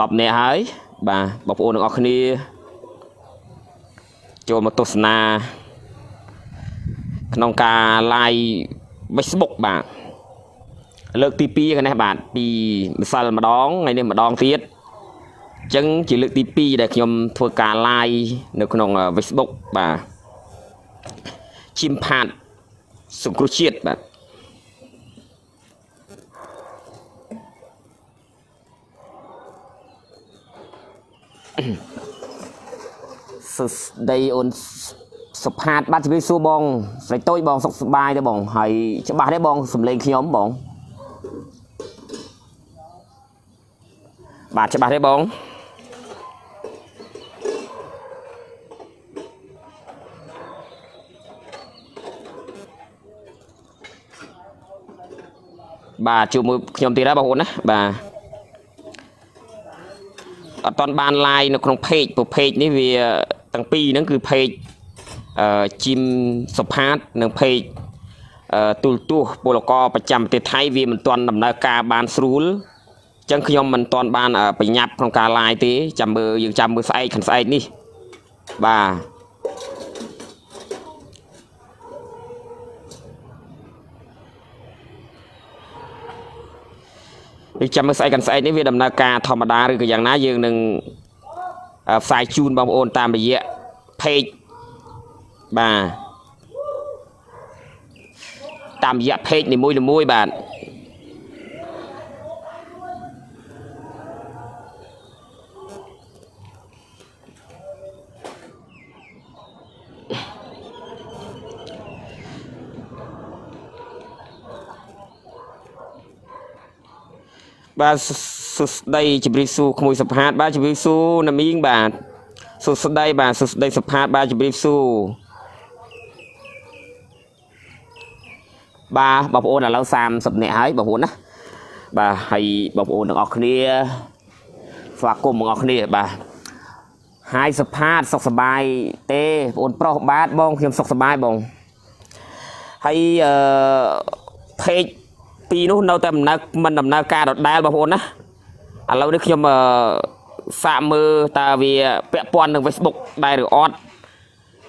ดับเนื้อหายบ่าบ๊อบโอนออกคนนี้โจมตุสนาขนมกาลายเฟซบุ๊กบ่าเลือกตีปีกันนะบ่าปีมิสัลมาดองไงเนี่ยมาดองเทียดจังจีเลือกตีปีได้ขยมทัวกาลายในขนมเฟซบุ๊กบ่าชิมผ่านสุกรุชิดบ่าได้โอนสภาพบ้านชีวิตสู้บองใส่ต้ยบองสกสบายได้บองหายจะบ้าได้บองสมเลงขยมบองบาดจะบ้าได้บองบาดจูมือขยมตีได้บางคนนะบาตอนบานไลน์ของเพจปุ๊บเพจนี่วีตั้งปีนั่นคือเพจจิมสภาพนั่งเพจตุลตู้โปรกอประจำติดไทยวีมันตอนดำเนินการบานสูลจังขยมมันตอนบานไปยับของการไลน์ตีจำเบอร์ยังจำเบอร์ไซขันไซนี่บ่าจำเมื่อไซกันไซนี่เวดำนาการธรรมดาหรือก็อย่างนั้นยืนหนึ่งสายจูนบางโอนตามไปเยอะเพจบ่าตามเยอะเพจในมุ้ยในมุ้ยบ่าบ้าสุดได้จิบริสูขโมยสภาพบ้าจิบริสูน้ำยิ่งบาดสุดได้บ้าสุดได้สภาพบ้าจิบริสูบ้าบ่าวโอนเราสามสับเนื้อหายบ่าวโอนนะบ้าให้บ่าวโอนออกเนี้ยฝากกลมออกเนี้ยบ้าหายสภาพสกสบายเต้โอนเปล่าบาดบ้องเขียมสกสบายบ้องให้เพจปีนู้นเราแต่มันดำนาการดได้บางคนนะเราได้ขยมสามมือตาวีเปะปอนทางเฟซบุ๊กได้หรือออด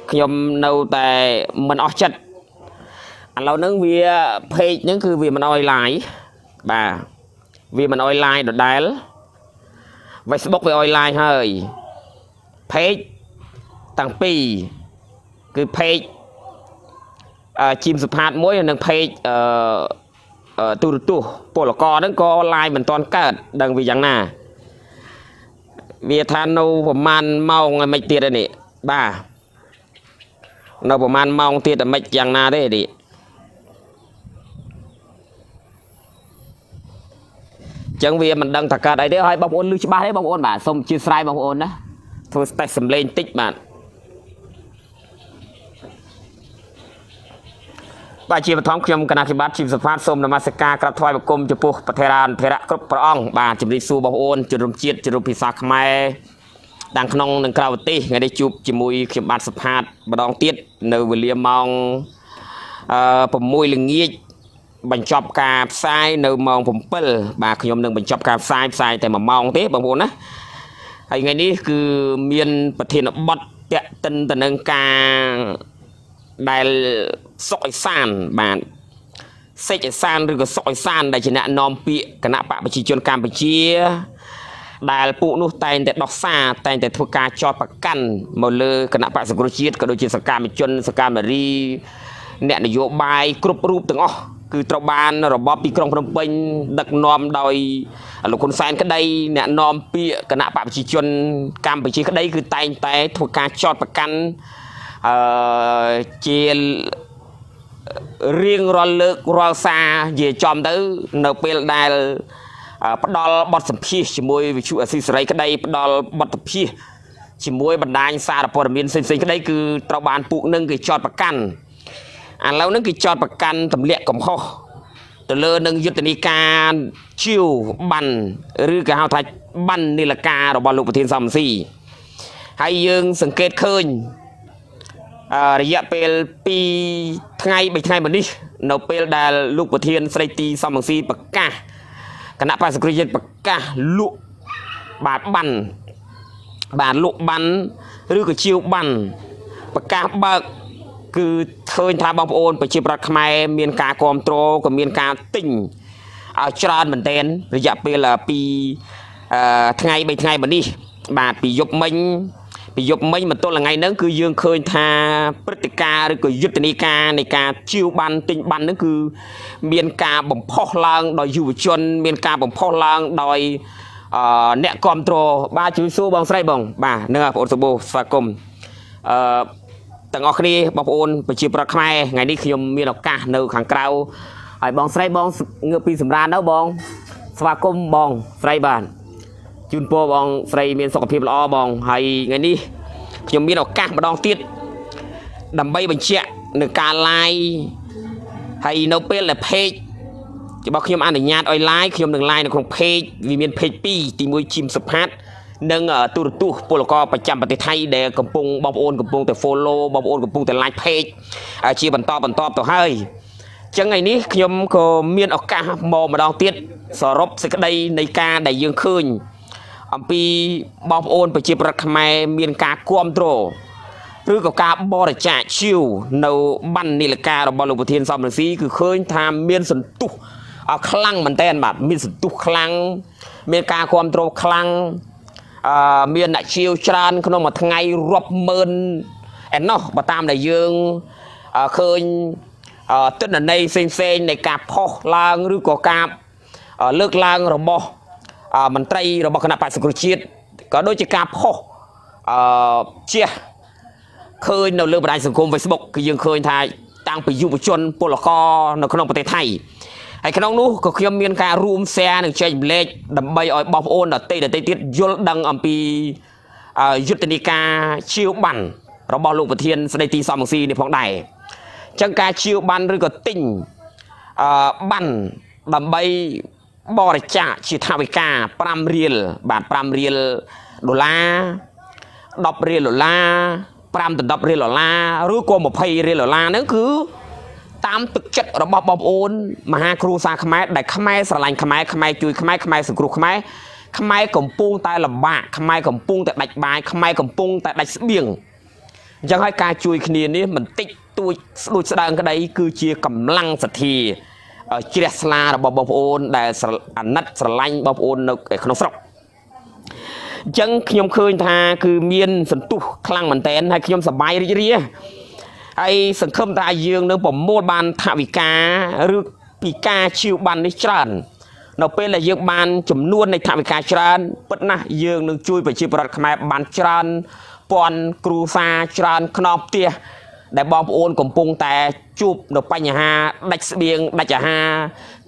ขยมเราแต่มันออดจัดเราเนื่องวีเพจนั่นคือวีมันออนไลน์บ่าวีมันออนไลน์ดได้เฟซบุ๊กวีออนไลน์เฮ้ยเพจต่างปีคือเพจจิมสุภาพมวยหนึ่งเพจตูดตู้โปรกอนั่นก็ออนไลน์เหมือนตอนเกิดดังวิจังนาเวียทานเราประมาณเมาไงไม่เตี้ยได้ดิบ้าเราประมาณเมาเตี้ยแต่ไม่ยังนาได้ดิจังเวียมันดังตะการไอเดียให้บางคนลืมชิบ้าให้บางคนบ่าสมชื่อสไลบางคนนะโทรแต่สำเร็จติดมันบ่าชีพท้องขยมกนาธิบัติชีพสภาพสมนมัสการกระถอยบกรมจุปุปเทรานเทระครบพระองค์บ่าจิบริสูบ่าวโอนจุดรวมจิตจุดรวมพิศาขมายดังขนองดังกล่าวตีไงได้จูบจิมุยขยมบาดสภาพบดองเตี้ยในเวลีมองผมมุยลึงเงี้ยบรรจบกาบทรายในมองผมเปิลบ่าขยมหนึ่งบรรจบกาบทรายแต่มามองเตี้ยบ่าวโอนนะไอ้ไงนี่คือเมียนประเทศบดเตะตันตันดังกาได้สอยซานบานเซจซานหรือก็สอยซานได้ชนะนอมเปียคณะปะประชิญชนการประชีได้ปูนุแต่แต่ดอกซาแต่แต่ทุกการจอประกันมาเลยคณะปะสกุลชีตก็โดยจิตสกามจนสกามแบบรีเนี่ยนโยบายกรุบรูปต่างอ๋อคือตระบานระบอบปีกรองพนมเปญดักนอมโดยหลวงคนแฟนก็ได้เนี่ยนอมเปียคณะปะประชิญชนการประชีก็ได้คือแต่ทุกการจอประกันเจียเรียงรอนเลิกรอซาเย่จอมเต๋อเนเปลได้ปดอลบอสพีชิมวยวิชุอสิสไรก็ได้ปดอลบอสพีชิมวยบรรดาซาดปอดมินสิ่งก็ได้คือตระบานปุกนึงคือจอดประกันแล้วนึงคือจอดประกันตำเลียกของเขาตัวเลือนึงยุตินิการชิวบันหรือการเอาทายบันนิลกาดบอลลูกประเทศซัมซีให้ยืงสังเกตเคยระยะเป็นปีไงไปไงแบบนี้เราเป็นดาลูกประเทียนไซตีซอมบังซีปากกาคณะปาสกุลเย็นปากกาลุ บาดบันบาดลุบันหรือกระชิวบันปากกาบักคือเธอทาบางโอนไปจีบรักไม้เมียนกาคอมโตรกับเมียนกาติ่งเอาจราเหมือนเต้นระยะเวลาปีทั้งไงไปทั้งไงแบบนี้บาดปียกมิงปียกมิงมันต้นละไงนั่นคือยังเคยทาปฏิกาหรือก็ยุทธนิกาในการชิวบันติ่งบันนั่นคือเมียนกาบ่มพอกลางดอยอยู่ชนเมียนกาบ่มพอกลางดอยเนคอมโตรบ้าชื่อซูบองไส้บองบ้าเนื้อผลสบู่สะกมต่างออกนี้บางคนไปจีบรักไม้ไงนี่ขยมมีดอกกาเนื้อขังเกาไอ้บองไส้บองเงือปีสำราญแล้วบองสะกมบองไส้บานจุนโปบองไส้เมียนสกปรกล้อบองไอ้ไงนี่ขยมมีดอกกาบดองติดดำใบบัญชีเนื้อกาลายไอ้โนเปลและเพจจะบอกขยมอ่านหนึ่งยานออยไลน์ขยมหนึ่งไลน์ในของเพจวิเมียนเพจปีตีมวยจิมสพัดนั่งตุรตุโปรกอประจำประเทศไทยเด็กกำปงบอมโอนกำปงแต่โฟโลบอมโอนกำปงแต่ไลน์เพจชีบันตอบันตอบต่อให้จังไงนี้ขยมก็เมียนออกกามอมาดองเตี้ยสรบสิกได้ในกาได้ยังคืนอัมพีบอมโอนประจีประคมายเมียนกาควมโตรหรือกับกาบอระจ่าชิวในบันนิลกาเราบอลลูนเทียนซอมหนึ่งสีคือเคยทำเมียนสันตุเอาคลังมันเต้นแบบมีสุดทุกคลังเมียนกาความโตคลังเมียนหน้าเชียวชานขนมมาทั้งไงรบเมินแอนน้อมาตามในยืงเคยต้นในเซนในกาพ่อลางหรือก่อกาเลิกลางระบอมันไตรระบอขณะปัสสกุลชีตก็โดยจะกาพ่อเชี่ยเคยเราเลือกประธานสังคมเฟซบุ๊กคือยังเคยทายตั้งไปยุบชนปลกอในขนมประเทศไทยไอ้ขนมนู้ก็เขียนเมียนการรูมแซ่หนึ่งเชยเล็กดับใบอ้อยบอมโอนเตยเตยติดยลดังอัมพียุตินิกาชิวบันเราบอลลูนประเทียนสไนตีซอมซีในพองใดจังการชิวบันหรือก็ติ่งบันดับใบบอริจ่าชิทาวิกาปรามเรียลบาทปรามเรียลดอลลาร์ดอกเรียลดอลลาร์ปรามตัดดอกเรียลดอลลาร์หรือโกมอภัยเรียลดอลลาร์นั่นคือตามตึกจัดระบบบอมโอนมหาครูสาขมายได้ขมายสลายขมายขมายจุยขมายขมายสุกรุขมายขมายกำปุ้งแต่ลำบากขมายกำปุ้งแต่ดัดบายขมายกำปุ้งแต่ดัดเบี่ยงยังให้การจุยคดีนี้มันติดตัวดูแสดงกันได้คือเชียร์กำลังสัตย์เชียร์สลาระบบบอมโอนได้นัดสลายบอมโอนในขนมสดยังขยมเคยทาคือเมียนสันตุคลังมันแตนให้ขยมสบายเรียไอ้สังคมตาเยืองเนื้อผมโมดบันทวิกาหรือปีกาชิวบันในจานเราเป็นอะไรเยืองบันจุ่มนวลในทวิกาจานปัจนะเยืองเนื้อจุยไปชิบรักขมายบันจานปอนครูซาจานขนมเตี้ยได้บอมโอนกงปงแต่จูบเราไปอย่าฮาได้เบียงได้จ่าฮา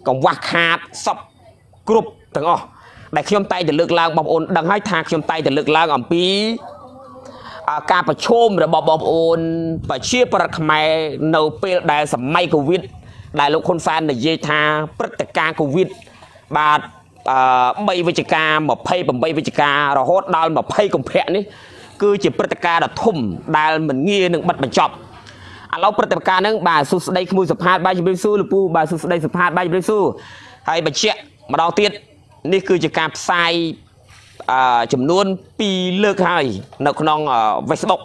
กงวักฮาซับกรุบถึงอ๋อได้เขียมไตจะเลือกลางบอมโอนดังให้ทางเขียมไตจะเลือกลางอ่ำปีการประชุมระบบบอมโอนประชีพประคมายในเปลได้สมัยโควิดได้ลงคนแฟนในเยธาปฏิการโควิดบาดใบวิจการหมอบไพ่ผมใบวิจการเราโฮดดาวหมอบไพ่กงเพะนี่คือจีปฏิการดับทุ่มได้เหมือนเงี้ยหนึ่งบัดมันจบเราปฏิการนั้นบาดสุดได้ขโมยสภาพบาดจีบสู้หรือปูบาดสุดได้สภาพบาดจีบสู้ให้บัดเชี่ยมาดองเตี้ยนี่คือจีการใส่จำนวนปีเลือกให้นักน้องเฟซบุ๊ก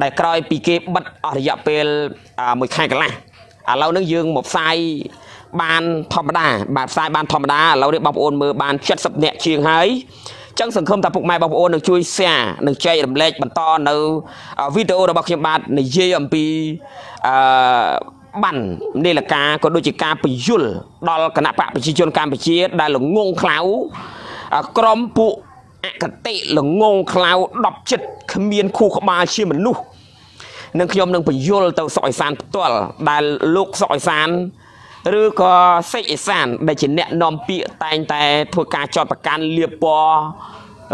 ได้คอยปีเก็บบัตรอริยาเป็นมือใครกันล่ะเราเนื้อยืงหมดไซบานธรรมดาบาดไซบานธรรมดาเราได้บอมโอนมือบานเช็ดสับเนี่ยเชียงไฮ้จังสังคมตะปุกไม้บอมโอนหนึ่งช่วยแช่หนึ่งใจดำเล็กบรรทอนเอาวิดีโอเราบอกยามบาดในเยี่ยมปีบันนี่แหละการก็โดยจิการไปยุ่งดอลกระหน่ำปะไปชี้ชนการไปชี้ได้หลงงงคล้าวกรอมปุกติหลงงงคลาวดอกจิตขมีนคู่ขมาเชื่อมันลูกนังขยมนังปิยลเต่าสอยสารตัวได้ลูกสอยสารหรือก็ใส่สารได้จินเนี่ยนอมเปียแต่แต่ทัวการจอดประกันเรียบปอ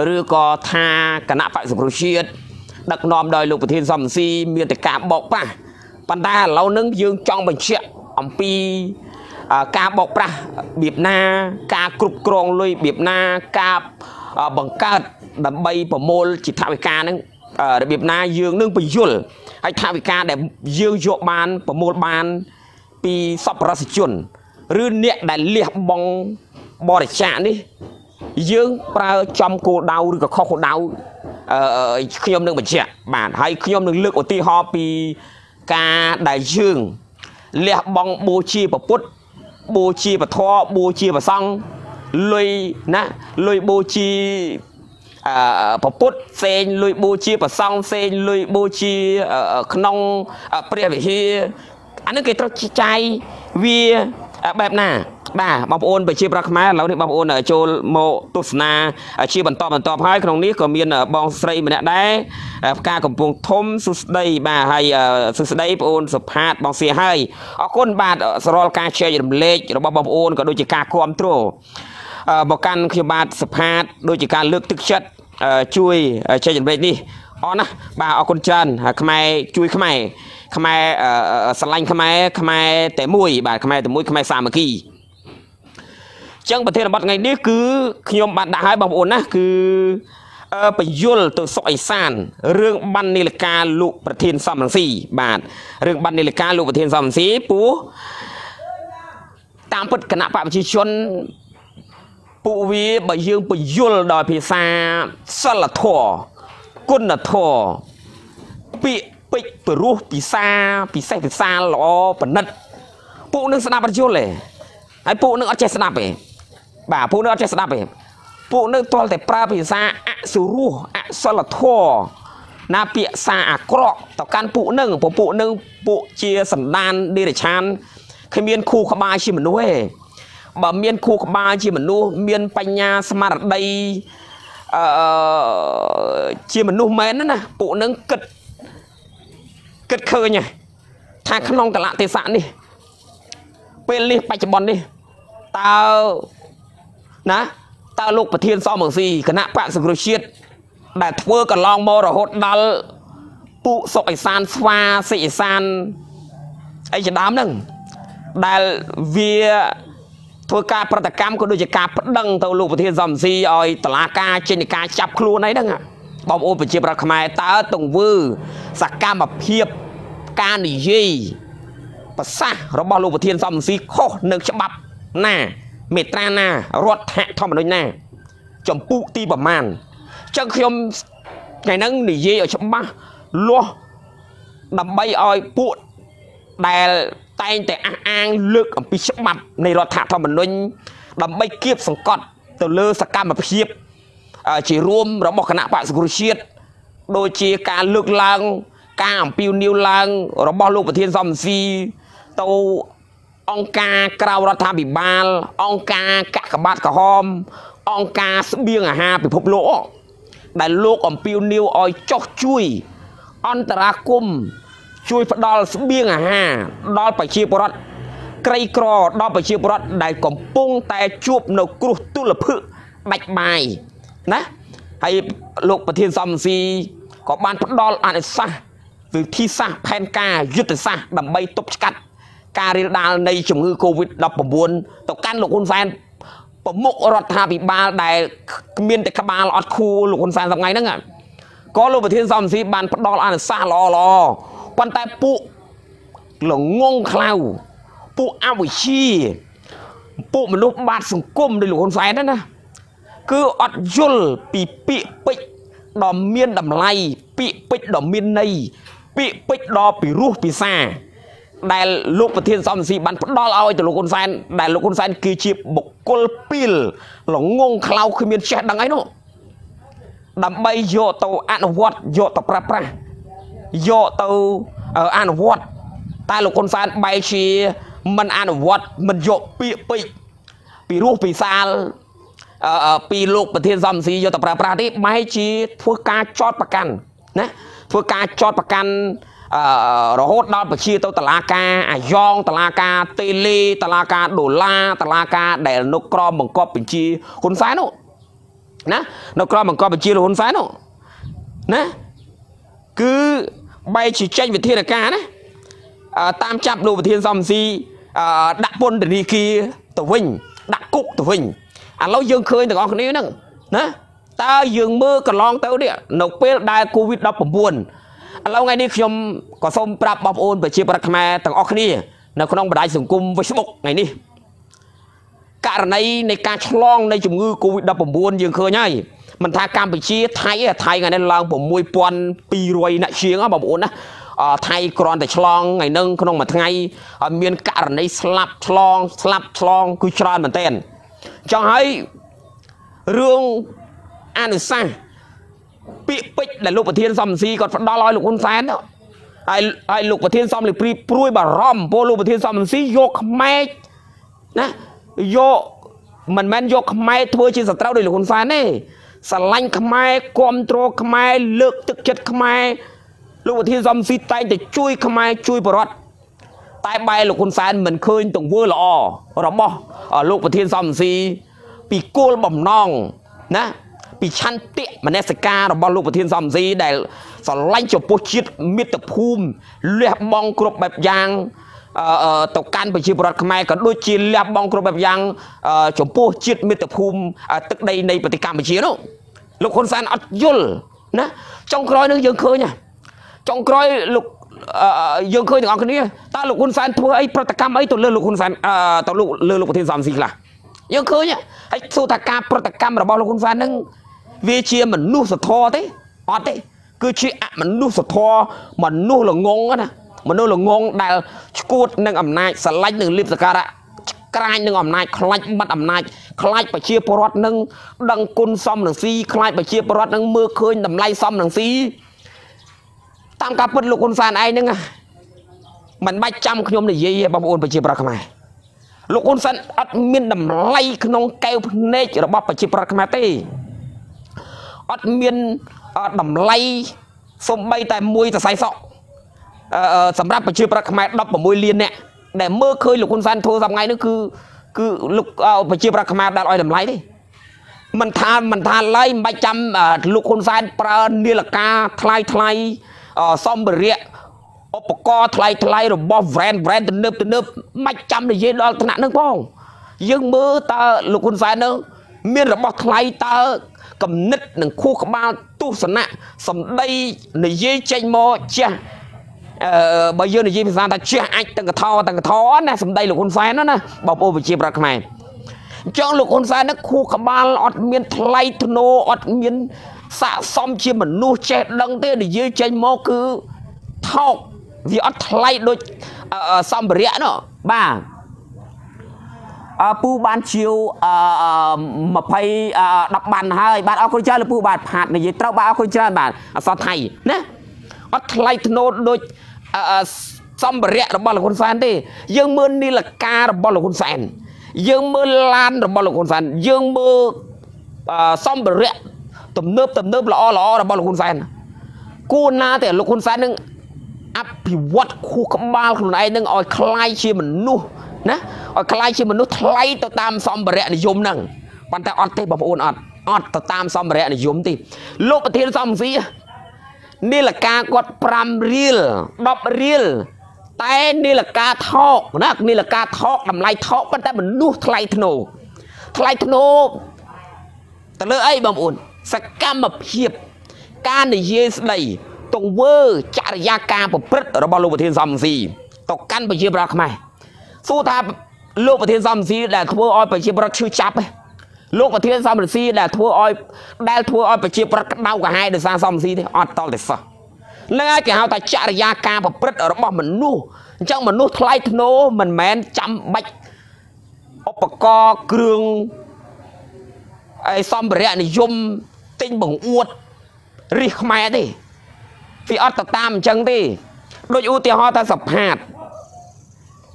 หรือก็ทากระหน่ำปะสุขเชียดดักนอมโดยลูกประเทศซอมซีเมียนแต่กาบอกป่ะปันดาเรานังยืงจ้องบัญชีอัมปีกาบอกป่ะบีบหน้ากากรุบกรองเลยบีบหน้ากาบังการดับใบประมวลจิตทวิการนั่งระเบียบนาเยืองนึ่งไปยุ่งไอ้ทวิการได้เยืองโยบานประมวลบานปีสับราศจุนหรือเนี่ยได้เลียบบองบริจาคนี่ dương pra chăm cô đau được khó đau khi ông đừng bật trẻ bạn hay khi ông đừng lực của ti ho pi ca đại dương lẹp bong bố chi và put bố chi và thoa bố chi và xong lôi nè lôi bố chiพอพุทธเซนลุยบูชีพอซองเซนลุยบูชีขนมเปรี้ยวแบบนี้อันนั้นเกิดจากใจวีแบบน่ะบ่าบางคนไปชีพรักมาแล้วเนี่ยบางคนโจโมตุสนาชีพบรรทอให้ขนมนี้ก็มีบางสตรีมันได้การกับพวงทมสุดได้บ่าให้สุดได้บางคนสับหัดบางเสียให้คนบาดสโลการเชียร์อย่างเล็กแล้วบางคนก็โดยจิกาความตรูบอกการคือบาดสับหัดโดยจิการเลือกตึกชัดช่วยเชียร์อย่างเล็กนี่อ๋อนะบ่าเอาคนจันทำไมช่วยทำไมสไลน์ทำไมแต่มวยบ่าทำไมสามัคคีจังประเทศบัดไงนี่คือขยมบัดได้บางคนนะคือไปยุ่งตัวสอยสานเรื่องบันนิลการลุประเทศสามสี่บาทเรื่องบันนิลการลุประเทศสามสี่ปูตามปฎคณะประชาชนปูวีไปยืมไปยุ่งดอยพิซาสลัดถั่วกุนถั่วปิปรูพิซาหล่อปนัดปูนึงสนาประชาชนเลยไอ้ปูนึกเอาใจสนับไปบ่าปูนึกเอาใจสนับไปปูนึกตัวแต่ปลาปีศาจอสุรุอสลทัวนาเปียสาอักรอกต่อการปูนึกผมปูนึกปูเชียสันดานดีเดชันเคยเมียนคู่ขบายชิมันด้วยบ่าเมียนคู่ขบายชิมันดูเมียนปัญญาสมาร์ทใดชิมันดูแม่นั่นนะปูนึกกึดเคยไงทางขนมกะละเตสันนี่เป็นลิไปจับบอลดิตานะตาลูกประเทียนซ้อมเหมือนสี่คณะปะสุรเชียดแต่เพื่อกันลองโมระหดดัลปุศไอซานสวาสีซานไอจะดามนั่งแต่เวียเพื่อการประตกรรมก็โดยจะการประดังตาลูกประเทียนซ้อมสี่ออยตลาการเจนิการจับครูไหนดังอ่ะบอมโอเป็นเจี๊ยบรักไม้ตาตรงวือสักการมาเพียบการหนีจีภาษาเราบอกลูกประเทียนซ้ำสีข้อหนึ่งฉบับหน้าเมตราหน้ารถแหกทอมมาด้วยหน้าจมปูตีประมาณจังขยมไงนั่งหนีเย่อฉบับล้อดำใบอ้อยปูแต่แต่อ้างเลือกปีฉบับในรถแหกทอมมาด้วยดำใบเก็บสังกัดตัวเลือสกัดมาเพียบจีรวมเราบอกคณะปะสกุลเชียดโดยจีการเลือกลางการปิวนิวลางเราบอกลูกประเทียนซ้ำสีตัวองค์การกราวรัฐบิบาลองค์การกะกบาดกะหอมองค์การสเบียงอาหารไปพบโลกแต่โลกอมปิวนิวออยจอกช่วยอันตราคุมช่วยดอลสเบียงอาหารดอลไปชีพรัฐไกรกรอดอลไปชีพรัฐได้กำปุ้งแต่จูบนกรุตุลพึใบใบนะให้โลกประเทศซัมซีก็บานพดอลอันอิสระหรือที่สะแพนกายุติสะดำใบตบกัดการระดาในจุงมือโควิดดับประมวลต่อการหลอกคนแฟนประมุกรัฐาบิบาลได้เมียนแต่ขบาลอดคูหลอกคนแฟนทำไงนั่งอ่ะก็โลกประเทศซอมซีบานดอลอันซาลอลอปันแต่ปุหลงงงคลาวปุอาวิชีปุมนุษย์บาดสังคมในหลอกคนแฟนนั่นนะคืออดยุลปีปิปิดอมเมียนดำไลปิปิดอมเมียนในปิปิดอปีรูปีซาได้ลูกประเทศซอมซีบันดอลเอาไอ้ตัวลูกคนแฟนได้ลูกคนแฟนคือจีบบุกกลปิลหลงงงคลาวคือมีนแชดังไอ้โน่ดำใบโยตัวอันวอดโยตัวประโยตัวอันวอดแต่ลูกคนแฟนใบชีมันอันวอดมันโยปีปีปีรูปีซาลปีลูกประเทศซอมซีโยตัวประที่ไม่ชีเพื่อการจอดประกันนะเพื่อการจอดประกันเราโหดดอลไปชี้ตัวตลาดกาไอยองตลาดกาเตลีตลาดกาโดลาตลาดกาแดนนกกรอบมังกรเป็นชีคนซ้ายโน่นะนกกรอบมังกรเป็นชีหรือคนซ้ายโน่นะคือใบฉีดเช็ควิธีการนะตามจับดูวิธีซ้ำซีดักปนเดนิกีตัววิ่งดักกุกตัววิ่งอ่ะเรายังเคยแต่ก่อนคนนี้นั่งนะตายังมือกับลองเต้าเนี่ยนกเปิลได้โควิดดับผมบวนเราไงนี่ขยมก็ส่งปรับบอบโอนไปเชียร์ประธานต่างออกนี่ในขนมบดายสังกุมไว้สมบไงนี่ การในในการฉลองในจุ่มงูโควิดดับผมบวนยังเคยไงมันทางการไปเชียไทยไทยไงในลางผมมวยปอนปีรวยนะเชียงอ่ะแบบโอนนะไทยกรอนแต่ฉลองไงนึ่งขนมมันไงเมียนการในสลับฉลองคือฉลองมันเต้นจะให้เรื่องอันสั้นปีปิดแต่ลูกประเทศซ้ำซีก่อนดอลลอยลูกคนแสนไอ้ลูกประเทศซ้ำหรือปรีปรุยบารอมโปลูกประเทศซ้ำซีโยกแม่นะโยมันแม่นโยกแม่ทัวร์ชีสตราด้วยลูกคนแสนนี่สลังขมายคอมโตรขมายเลือกตึกจัดขมายลูกประเทศซ้ำซีไต่แต่ช่วยขมายช่วยประวัติไต่ใบลูกคนแสนเหมือนเคยตรงเวอร์หล่อหรอมบ่ลูกประเทศซ้ำซีปีโกลบ่มนองนะปีชันเตะมันเนสกาเราบอลลูกประเทศซ้ำซีได้สไลด์จบโปรชิดมิตรภูมิเรียบบองกรบแบบยางต่อการไปชีพรัฐขมายก็ด้วยชีเรียบบองกรบแบบยางจบโปรชิดมิตรภูมิตึกใดในปฏิกรรมไปชีนู้ลูกคนแสนอัดยุลนะจงกรอยนึกยังเคยเนี่ยจงกรอยลูกยังเคยถึงอันคนนี้ตาลูกคนแสนทัวร์ไอ้ปฏิกรรมไอ้ตัวเลือดลูกคนแสนตัวเลือดลูกประเทศซ้ำซีล่ะยังเคยเนี่ยไอ้สุธาการปฏิกรรมเราบอลลูกคนแสนนึงเวเชียมันนู่สะทอเต้อเต้คือเชียมันนู่สะทอมันนู่หลงงนะมันนู่หลงงได้กูดหนึ่งอำนาจสไลด์หนึ่งลิบสกัดอะคลายหนึ่งอำนาจคลายบัดอำนาจคลายไปเชียปรอดหนึ่งดังกุลซ้ำหนึ่งซีคลายไปเชียปรอดหนึ่งมือเคยดำไล่ซ้ำหนึ่งซีตามการปลุกคนสานไอ้หนึ่งอะมันไม่จำขยมเลยเย่บังโอนไปเชียปรอดทำไมลูกคนสันอัดมินดำไล่ขนมแก้วเนจระบบไปเชียปรอดทำไมเต้อดเมียนดำไล่สมใบแต่มวยแต่ใส่สอกสำหรับประชีพรักขมายดับแบบมวยเลียนเนี่ยแต่เมื่อเคยหลุดคนสันโทรทำไงนั่นคือหลุดประชีพรักขมายดัดอ้อยดำไล่ดิมันทานไล่ไม่จำหลุดคนสันปลาเนื้อละกาทลายซ่อมเบรียอุปกรณ์ทลายหรือบอลแบรนด์เติมไม่จำเลยเย็นเราถนัดนั่งพ้องยังเมื่อตาหลุดคนสันนั่งเมียนหรือบอลทลายตากำนิดหนึ่งคู่ขบานตู้สนะสมได้ในยี่เจมอเชียบางเยอะในยี่พิซานแต่เชียไอตั้งกระท้อนะสมได้หลุดคนแสนนั่นนะบอกโอ้ไปเชียบรักทำไมจ้องหลุดคนแสนนะคู่ขบานอดเมียนไทยธโนอดเมียนสะสมเชียเหมือนนู่เจดังเต้ในยี่เจมอคือเท่าวิอัดไทยโดยซัมเบียเนาะบ้าผู้บ้านเชียวมาไปดับบันให้บ้านเอาคนเจ้าหรือผู้บ้านผ่านในยึดเต้าบ้านเอาคนเจ้าบ้านสไทยนะอัตไลทโนดโดยซัมเบเรียระบอลคนแสนดิยังมือนี่ละการะบอลคนแสนยังมือลานระบอลคนแสนยังมือซัมเบเรียตุ่มเนิบล้อระบอลคนแสนกูน่าแต่ลูกคนแสนนึงอภิวัตคู่กับบ้านคนไหนนึงอ่อยคลายเชียมันนู่นะอคลายชีมนุษย์ไล่ต่อตามซอมเบเรนิยมนั่งปันแต่อดเตะบอมโอนอดต่อตามซอมเบเรนิยมตีโลกประเทศซอมซีนี่แหละการกดปรามเรียลดับเรียลแต่นี่แหละการทอกนะนี่แหละการทอกทำลายทอกปันแต่มนุษย์ไล่ธโนแต่เลยไอ้บอมโอนสกัมมาเพียบการในเยสไลตรงเวอร์จารยาการประพฤติระบอบโลกประเทศซอมซีต่อกันไปเชียบรักไหมสู้ทาลูกประเทศซัมซีแหละทัวร์ออยไปเชียบรักชื่อจับไปลูกประเทศซัมซีแหละทัวร์ออยได้ทัวร์ออยไปเชียบรักเดากับไฮเดอร์ซานซัมซีที่ออตตอลเดสและไอ้แกเอาแต่จารยาการประพฤติระบอบมันนู่จังมันนู่ไล่ธโนมันแมนจำบักอุปกรณ์เครื่องไอ้ซัมเบเรียนิยมติ้งบังอวดรีขมายดิฟีออตตามจังดิโดยอุติฮอตสับหัด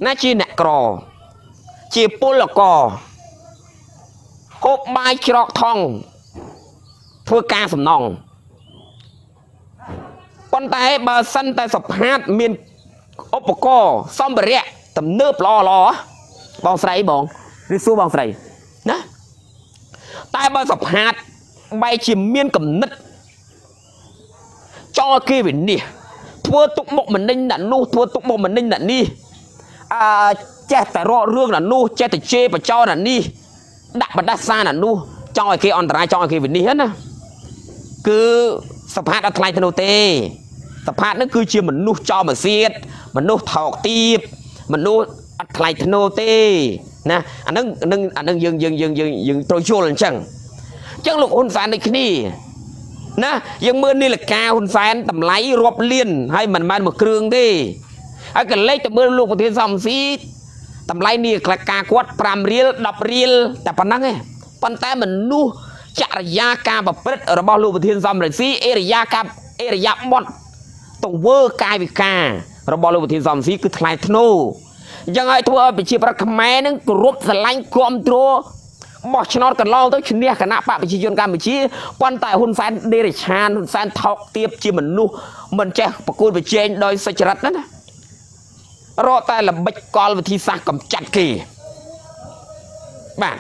น่าจีนกรอจีปุลกอหกใบกรอกทองเพื่อการสำนองคนไทยบาสันแต่สับฮาดมีนอุปกรณ์ซ่อมเบรียตำเนิบล้อบองไสบองริซูบองไสนะไทยบาสับฮาดใบจีมีนกับนิดจอกีวินนี่ทั่วตุกบกมันนิ่งหนันนู่ทั่วตุกบกมันนิ่งหนันนี่แจแต่เรื่องนั้นนู่แจแต่เชปเจ้านั่นนี่ดับบัดดัซานั่นนู่จอยเคออนตรายจอยเควินนี่ฮะนะคือสภาพอัตไลทโนเตสภาพนั่นคือเชื่อมันนู่จอมันเสียดมันนู่ถอกตีบมันนู่อัตไลทโนเต นะอันนั้นยังโตโชว์หลังจังจังหลงหุ่นแฟนในที่นี่นะยังเมื่อนี่แหละแกหุ่นแฟนต่ำไหลรอบเลี้ยนให้มันมาหมดเครื่องดิไอ้กันเล็กแต่เมื่อลูกประเทศซ้ำซีต่ำไหลนี่แกกากวัดปรามเรียลดับเรียลแต่ปนังไงปันแต่เหมือนนู่จริยาการแบบเปิดระบอบลูกประเทศซ้ำเลยซีเอริยากับเอริยาหมดต้องเวอร์กายวิการะบอบลูกประเทศซ้ำซีคือทลายทโนยังไงทัวร์ไปชีพรักแม่นึงกรุบสลายกลมตัวบอกชนนกันเล่าตัวชุนเนี่ยคณะป่าไปชีจนการไปชีปันแต่หุ่นแฟนเดริชานหุ่นแฟนทอกเตียบชีเหมือนนู่มันแจกประกูลไปเจนโดยสัจรัตน์นั่นนะรอแต่ละบัจกรวิธีสร้างกำจัดกีบ้าน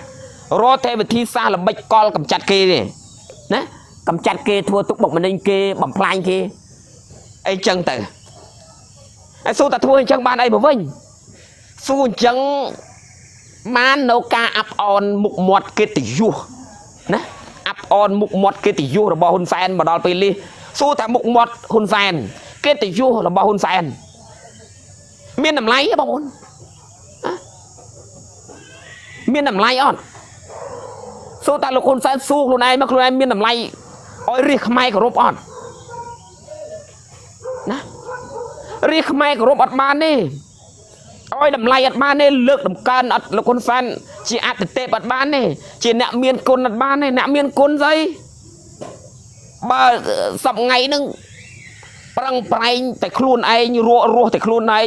รอแต่วิธีสร้างละบัจกรกำจัดกีนี่นะกำจัดกีทัวร์ทุกบอกมันเองกีบ่มพลายกีไอ้จังแต่ไอ้สู้แต่ทัวร์ไอ้จังบ้านไอ้บ่เว้ยสู้จังมันเอากาอับออนมุกหมดเกติยูนะอับออนมุกหมดเกติยูเราบอกหุ่นแฟนมาดอลไปลีสู้แต่มุกหมดหุ่นแฟนเกติยูเราบอกหุ่นแฟนเมียนน้ำไหลบางคนเมียนน้ำไหลอ่อนสู้แต่ลูกคนแฟนสู้ลูกนายมาครูนายเมียนน้ำไหลอ้อยรีขมายกับรบอ่อนนะรีขมายกับรบอัดมานี่ไอ้ดำไล่อัดบ้านเนี่ยเลือกดำการอัดแล้วคนแฟนจีอัดเตะอัดบ้านเนี่ยจีหน้าเมียนคนอัดบ้านเนี่ยหน้าเมียนคนใจบ่สับไงนึงปรังไปแต่ครูนไอ้รัวรัวแต่ครูนไอ้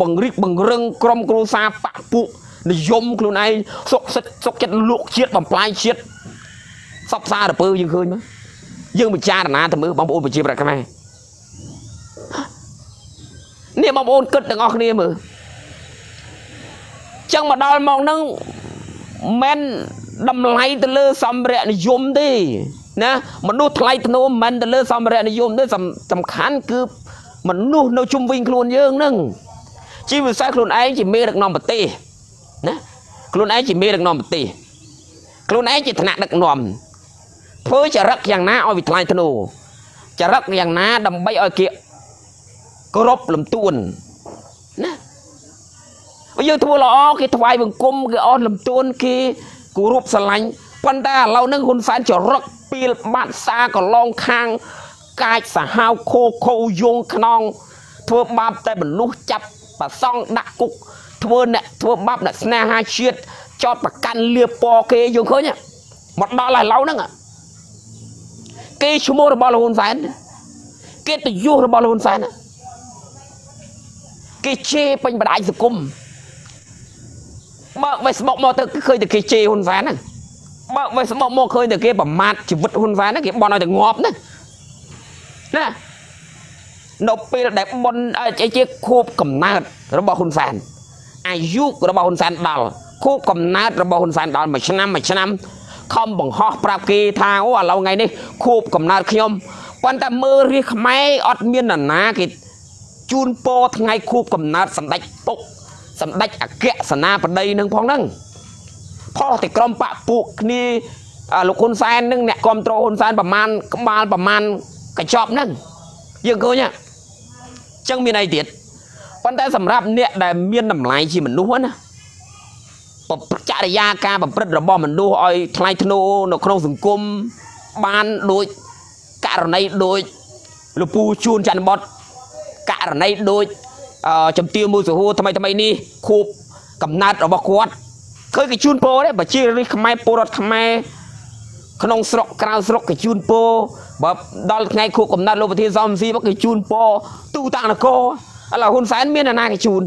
บังริบังเริงกรมกรูซาปะปุนิยมครูนไอ้สกสกจัดลุกเชียดบ่ปลายเชียดซับซาเดือบเปื้อยังเคยมั้ยยังมีจานนะทำมือบางคนไปจีบอะไรกันไหมเนี่ยบางคนเกิดแต่งอคเนี่ยมือจังมาดอลมองนั่งแมนดำไหลตะเลือสำเร็จนิยมดินะมนุษย์ไหลตะโนแมนตะเลือสำเร็จนิยมด้วยสำคัญคือมนุษย์เราชุ่มวิ่งคลุนเยอะนั่งชีวิตสายคลุนไอ้จีเมดักนอมปตีนะคลุนไอ้จีเมดักนอมปตีคลุนไอ้จีถนัดดักนอมเพื่อจะรักอย่างน้าอวิทไหลตะโนจะรักอย่างน้าดำใบอเกะกรบลำตุนนะไปยืดทัวร์ล้อคือทวายบึงกลมคืออ่อนลำตัวคือกูรูปสลังปันตาเรานั่งหุ่นแฟนจะรักปีบ้านซาก็ลองคางกายสหาวโคโคยงขนองทัวร์บับแต่บรรลุจับปะซ่องดักกุกทัวร์บับเนี่ยสนาฮาเชียดจอดประกันเรือปอเกยงเขาเนี่ยหมดดอลลาร์เรานั่งอ่ะเกย์ชั่วโมงเราบอลหุ่นแฟนเกย์ติยูเราบอลหุ่นแฟนเกย์เชเป็นบันไดสกุมบ่ไปสมองมอเตอร์เคยแต่เกยเจหุ่นแฟนน่ะบ่ไปสมองมอเคยแต่เกยแบบมัดชีวิตหุ่นแฟนน่ะเกยบอลเอาแต่งอบน่ะนะนกปีแดดบอลเจเจคูบกับนาดระบอบหุ่นแฟนอายุระบอบหุ่นแฟนดอลคูบกับนาดระบอบหุ่นแฟนดอลมาชนะคำบังฮอปราบเกยทางว่าเราไงนี่คูบกับนาดขยมวันแต่มือรีขมายอดเมียนน่ะนะเกยจูนโปทั้งไงคูบกับนาดสันได้ปกสำนักอาเกะสนาประเดี๋ยนึงพองนั่งพ่อติดกลมปะปุกนี่ลูกคนแฟนนึงเนี่ยกลมโตคนแฟนประมาณกระชอบนั่งยังกูเนี่ยจังมีในเดียดวันแต่สำหรับเนี่ยแต่เมียนน้ำไหลชีมันรู้นะปปจารยาการปปประบอมันดูอ้อยไทรทโนนกโครงสังคมบ้านโดยการในโดยลูกปูชูนจันบดการในโดยจำเตี้ยมือสูหูทำไมนี่คูบกับนัดออกมาขวดเคยกิจูนโปได้แบบชี้ริขมายโปรดขมายขนมสระกราวสระกิจูนโปแบบดอลไงคูบกับนัดโลปที่ซอมซีว่ากิจูนโปตู้ต่างนะโกอะไรหุ่นแสนเมียนนากิจูน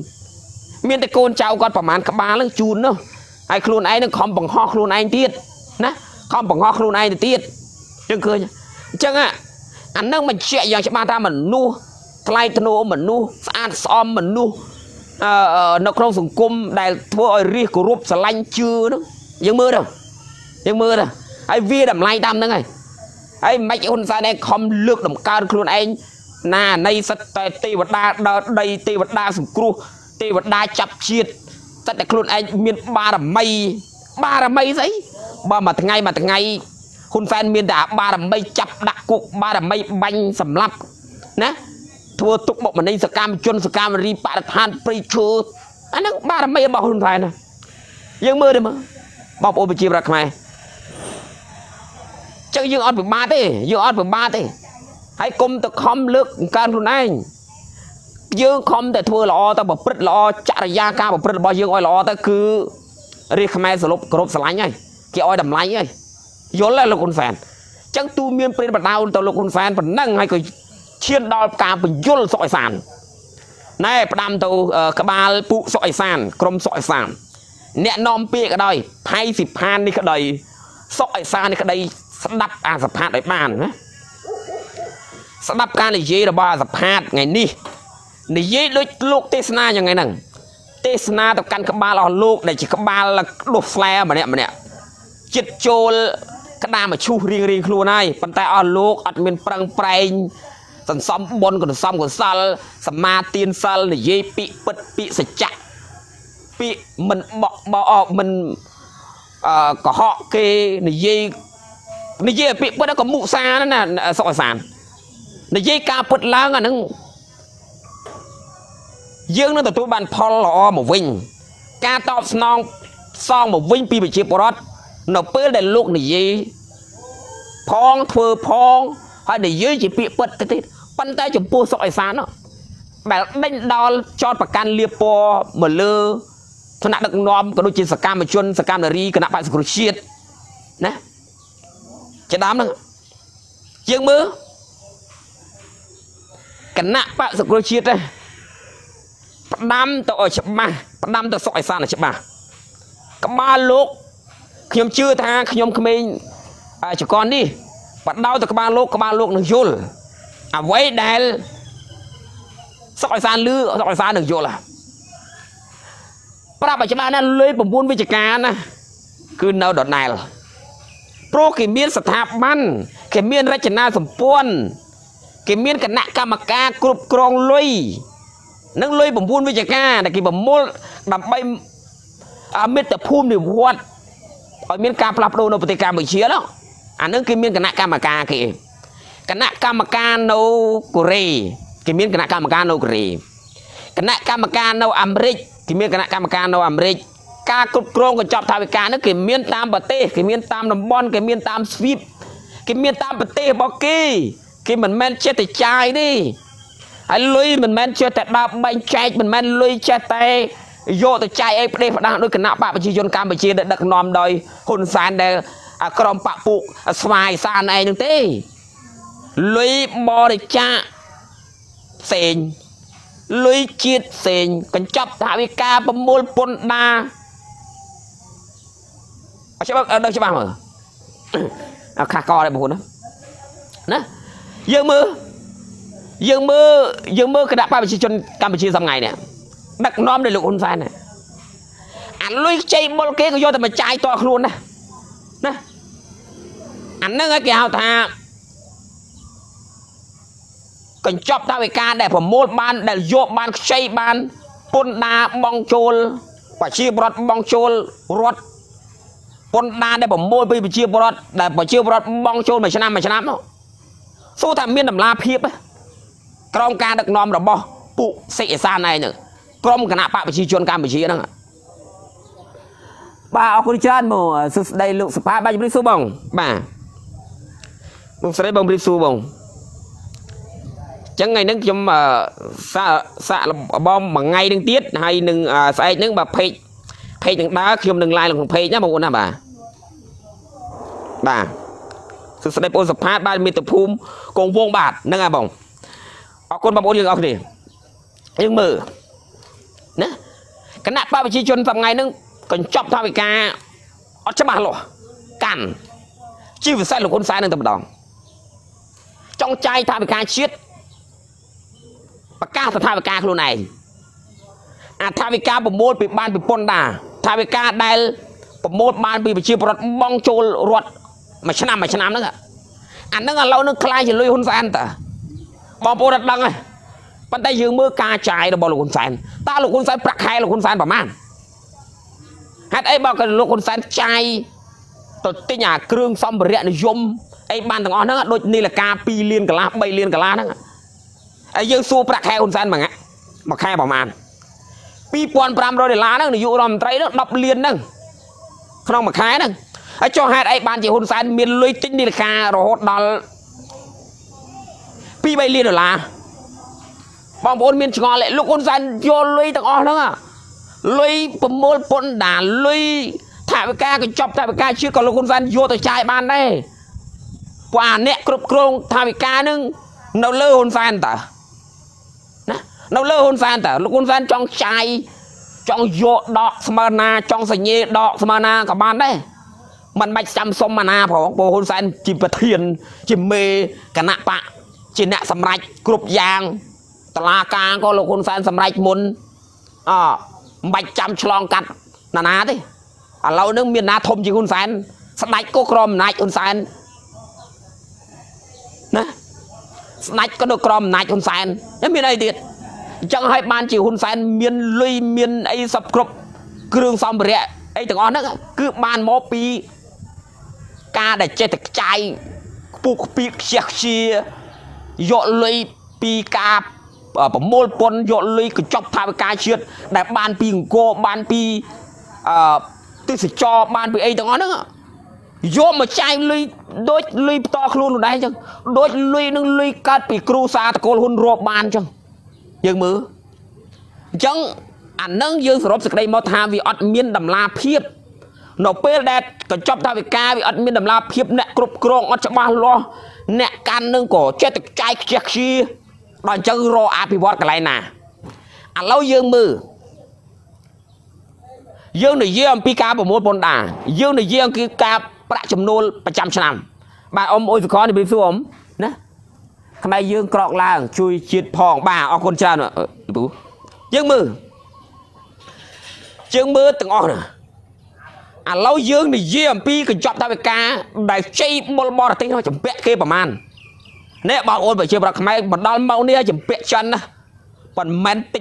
เมียนตะโกนเจ้าก่อนประมาณกบาลแล้วจูนเนาะไอ้ครูนไอ้นึกคอมบังฮอครูนไอ้ตีดนะคอมบังฮอครูนไอ้ตีดยังเคยจังอ่ะอันนั้นมันเชี่ยอย่างชะมาตามันนู่ไล่ธนูเหมือนนู้สะอาดซ้อมเหมือนนู้นกโครงสังคมได้ทั่วไอรีกรุบสลันชื่อนู้ยังมือเด้อไอวีดำไล่ดำนั่งไงไอไม่ใช่คนสายในคอมเลือกดำการครูนไอหน้าในสตตีวัดดาในตีวัดดาสุกรูตีวัดดาจับชีดแต่ครูนไอมีบารมีไซบ่มาทั้งไงคุณแฟนมีด่าบารมีจับดักกุกบารมีบังสำลับนะทัวตุกบอกมันในสกามจนสกามรีปะทานปริชูอันนั้นบ้าทำไมบอกหุ่นแฟนนะ ยังมือเด้อมั้งบอกโอเปจีบรักไหมจะยังอดผมมาเต้ยังอดผมมาเต้ให้กลมตะคอมเลือกการรุ่นเองยังคอมแต่ทัวร์รอแต่แบบปริศรอจารยาการแบบปริศบอยยังอ้อยรอแต่คือเรียกไหมสลบกรบสลายไงเกี่ยวอ้อยดำไหลไงย้อนแล้วเราคนแฟนจังตูเมียนปริศบัดดาวแต่เราคนแฟนผมนั่งให้ก็เชียนดาวการผมย้อนสอยสารในประดามตัวกบาลปุสอยสารกรมสอยสารเนี่ยนอมเปียกระดอยไพ่สิบพันนี่กระดอยสอยสารนี่กระดอยสนับการสัมภาษณ์ไอ้บ้านนะสนับการในเยี่ยระบาสัมภาษณ์ไงนี่ในเยี่ยลูกเทศนาอย่างไงนั่งเทศนาต่อการกบาลเอาลูกในจิกบาลละลูกแฝงมาเนี่ยจิตโจลกระดามาชูเรียงครูนายปันแต่เอาลูกอัดเป็นปรังไพรสันซ้อมบนกับซ้อมกับซัลสมาตีนซัลในเยี่ยปีปัดปีสัจจะปีมันบอกมันก็เหาะเกในเยี่ยปีปัดแล้วก็มุสานั่นน่ะสอยสารในเยี่ยกาปัดล้างอ่ะนั่งยื่นนั่นตัวบ้านพอลอมาวิ่งการตอบสนองซองมาวิ่งปีไปเชียบรถหนูเปิดได้ลูกในเยี่ยพองเถื่อพองให้ในเยี่ยจีปีปัดติดปั้นใจจุ่มปูสอยสารเนาะแบบเล่นดอลจอดประกันเรียบปอเหมือนเลือธนาดักนอมกระดูกจีนสกามมาชนสกามนารีกระนาบไปสุขเชียดนะจะดามนั่งยื่นมือกระนาบไปสุขเชียดเลยน้ำตัวฉบับน้ำตัวสอยซานฉบับกบาลูกขยมชื่อทางขยมขมิ้นจุกรนี่ปัดดาวตัวกบาลูกหนึ่งยุลเอาไว้แดนสอยซานลื้อสอยซานหนึ่งยุลล่ะปราบฉบับนั้นเลยผมบุญวิจการนะคือแนวดอดนายล่ะโปรเกมีนสถาบันเกมีนรัชนาสมบูรณ์เกมีนคณะกรรมการกรุบกรองลุยนั่งเลยผมพูดวิจารณ์แต่กี่ผมมดดับไปเม็ดแต่พูดหนึ่งวัดเอาเมียนการปรับโดนปฏิการไปเชียร์แล้วอันนั้นคือเมียนคณะกรรมการคือคณะกรรมการโนกุรีคือเมียนคณะกรรมการโนกุรีคณะกรรมการโนอเมริกคือเมียนคณะกรรมการโนอเมริกการกรุบกรองกับจอบทาวิการนั่นคือเมียนตามประเทศคือเมียนตามลำบอนคือเมียนตามสวิปคือเมียนตามประเทศบอกกี้คือเหมือนแมนเชสเตอร์ใจดิไอ้ลุยมันแม่นเชื่อแต่ดาวแม่นใจมันแม่นลุยเชื่อแต่โยต่อใจไอ้ประเดี๋ยวพนักด้วยกันหน้าปะประชิญยนต์การประชิญดักนอมโดยหุ่นสารเดอกรอมปะปุกสวายสารไอ้หนึ่งตีลุยบอดจ่าเสียงลุยจีดเสียงกันจับทาวิกาประมูลปนนาใช่ปะใช่ปะมั้งเอาคากอได้บุคคลนะนะยังมือขณะป้าประชาชนการประชิดทำไงเนี่ยดักน้อมในหลุมคนแฟนเนี่ยอันลุยใจบอลเก๊ก็โยนแต่มาใจต่อครูนนะอันนั่งไอ้แกเอาท่ากันจบท่าวิการได้ผมโมดบ้านได้โยบบ้านใช้บ้านปนนาบองโจลประชิดรถบองโจลรถปนนาได้ผมโมดไปประชิดรถได้ประชิดรถบองโจลมาชนะเนาะสู้ทำเมียนดำลาเพียบกรมการดักนอมระบอบปุเสซาในเนี่ยกรมคณะปะประชิชนการประชินั่งบ่าเอาคุณเชิญหมู่สุดได้ลูกสภาพบ้านบริสุบงบ่าบุษได้บงบริสุบงจังไงนึกจมสะบอมบางไงนึงเตี้ยให้หนึ่งใส่นึงแบบเพย์หนึ่งดาเขียมหนึ่งลายหลังของเพย์เนี่ยบางคนนะบ่าสุดได้โพสภาพบ้านมีตะภูมิกงวงบาทนั่งไงบงเอาคนบางคนยังเอาดิยังมือนะคณะป้าประชาชนทำไงนึงก่อนจบทาวิกาอัดฉบับหล่อกันชีวิตใส่หลงคนใส่หนึ่งตัวดองจงใจทาวิกาชีดประกาศทาวิกาคนไหนอาทาวิกาประมูลปิดบ้านปิดปนดาทาวิกาได้ประมูลบ้านปิดประชิดรถบองโจลรถมาชนะนั่นอ่ะอันนั้นเราเนื้อคลายจะลุยคนใส่แต่บอลโปรดักดังไงปันได้ยืมมือกาจ่ายบอลลูกคนแสนตาลูกคนแสนปลักไฮลูกคนแสนประมาณฮัดไอ้บอลกันลูกคนแสนใจตัวตีหยาเครื่องซ่อมเรียนยมไอ้บ้านต่างอ่อนนั่งโดยนี่แหละกาปีเรียนกับลาใบเรียนกับลานั่งไอ้ยืมสู้ปลักไฮคนแสนแบบไงมาแค่ประมาณปีปอนปรามเราเดือดล้านนั่งอยู่รำไตรนั่งดับเรียนนั่ง ขนมขายนั่งไอ้โจฮัดไอ้บ้านเจ้าหุ่นใส่เมียนลุยติ้งดีราคาโรดดอลปีใบเลี้ยนหรือล่ะบางคนเมียนชงอเลยลูกหุ่นใส่โยนลุยต่างอ้อแล้วอ่ะลุยประมวลผลด่านลุยถ่ายไปแก่ก็จบถ่ายไปแก่ชื่อก็ลูกหุ่นใส่โยต่อใจบ้านได้กว่าเนี่ยกรุบกรงถ่ายไปแก่นึงเราเล่าหุ่นใส่ต่อนะเราเล่าหุ่นใส่ต่อลูกหุ่นใส่จองใจจองโยดอกสมานาจองสัญญาดอกสมานากับบ้านได้มันไม่จำสมานาของโบหุ่นใส่จิมประเทียนจิมเมกันนะปะจินะสำไรกรุบยางตลากลางก็ลูกหุ่นใส่สำไรมุนไม่จำฉลองกันนาๆดิเราเนื่องมีนาทมจิหุ่นใส่สไนก็กรอมนายหุ่นใส่นะสไนก็โดนกรอมนายหุ่นใส่แล้วมีอะไรเด็ดจังให้บ้านจิหุ่นใส่เมียนลุยเมียนไอ้สับกรบเครื่องซอมเรียไอ้ต่างอ่อนนั่นคือบ้านหมอปีกาได้เจตใจปุกปีกเสียเชียโยเลยปีกาผมโมลปนโยเลยก็จบทางกาเชือดแต่บ้านปีงโกบ้านปีติสจอบ้านปีไอ้ต่างอ่อนนั่นโยมมาใจลุยโดยลุยต่อครูนได้จังโดยลุยนั่งลุยการปีครูซาตะโกนหุ่นรบบ้านจังยังมือจังอันนั่งยืนสรบสักใดมาทำวิอัดมีนดำลาเพียบหนอเปิดแดดก็จบทำวิการวิอัดมีนดำลาเพียบเนี่ยกรุบกรองอัดจะมาล้อเนี่ยการนั่งก่อเจตใจเจ็กชีตอนจังรออาพิวัตรกันไรน่ะอันเล่ายืนมือยืนในเยี่ยมปีกาบมวยปนด่ายืนในเยี่ยมคือกาประจำนวนประจำชนะมาอมโอซิคอนในปีสวมนะทำไมยืนกรอกล่างช่วยจิตพองบ่าออกคนชาหน่อยดูยืนมือยืนมือตึงออกน่ะอ่ะเรายืนในเยี่ยมปีก็จับตาไปกาได้ใช้บอลบอลติ้งเขาจะเปะเกยประมาณเนี่ยบอลโอนไปเชียร์เราทำไมบอลดอนเมาเนี่ยจะเปะชันนะบอลแมนติ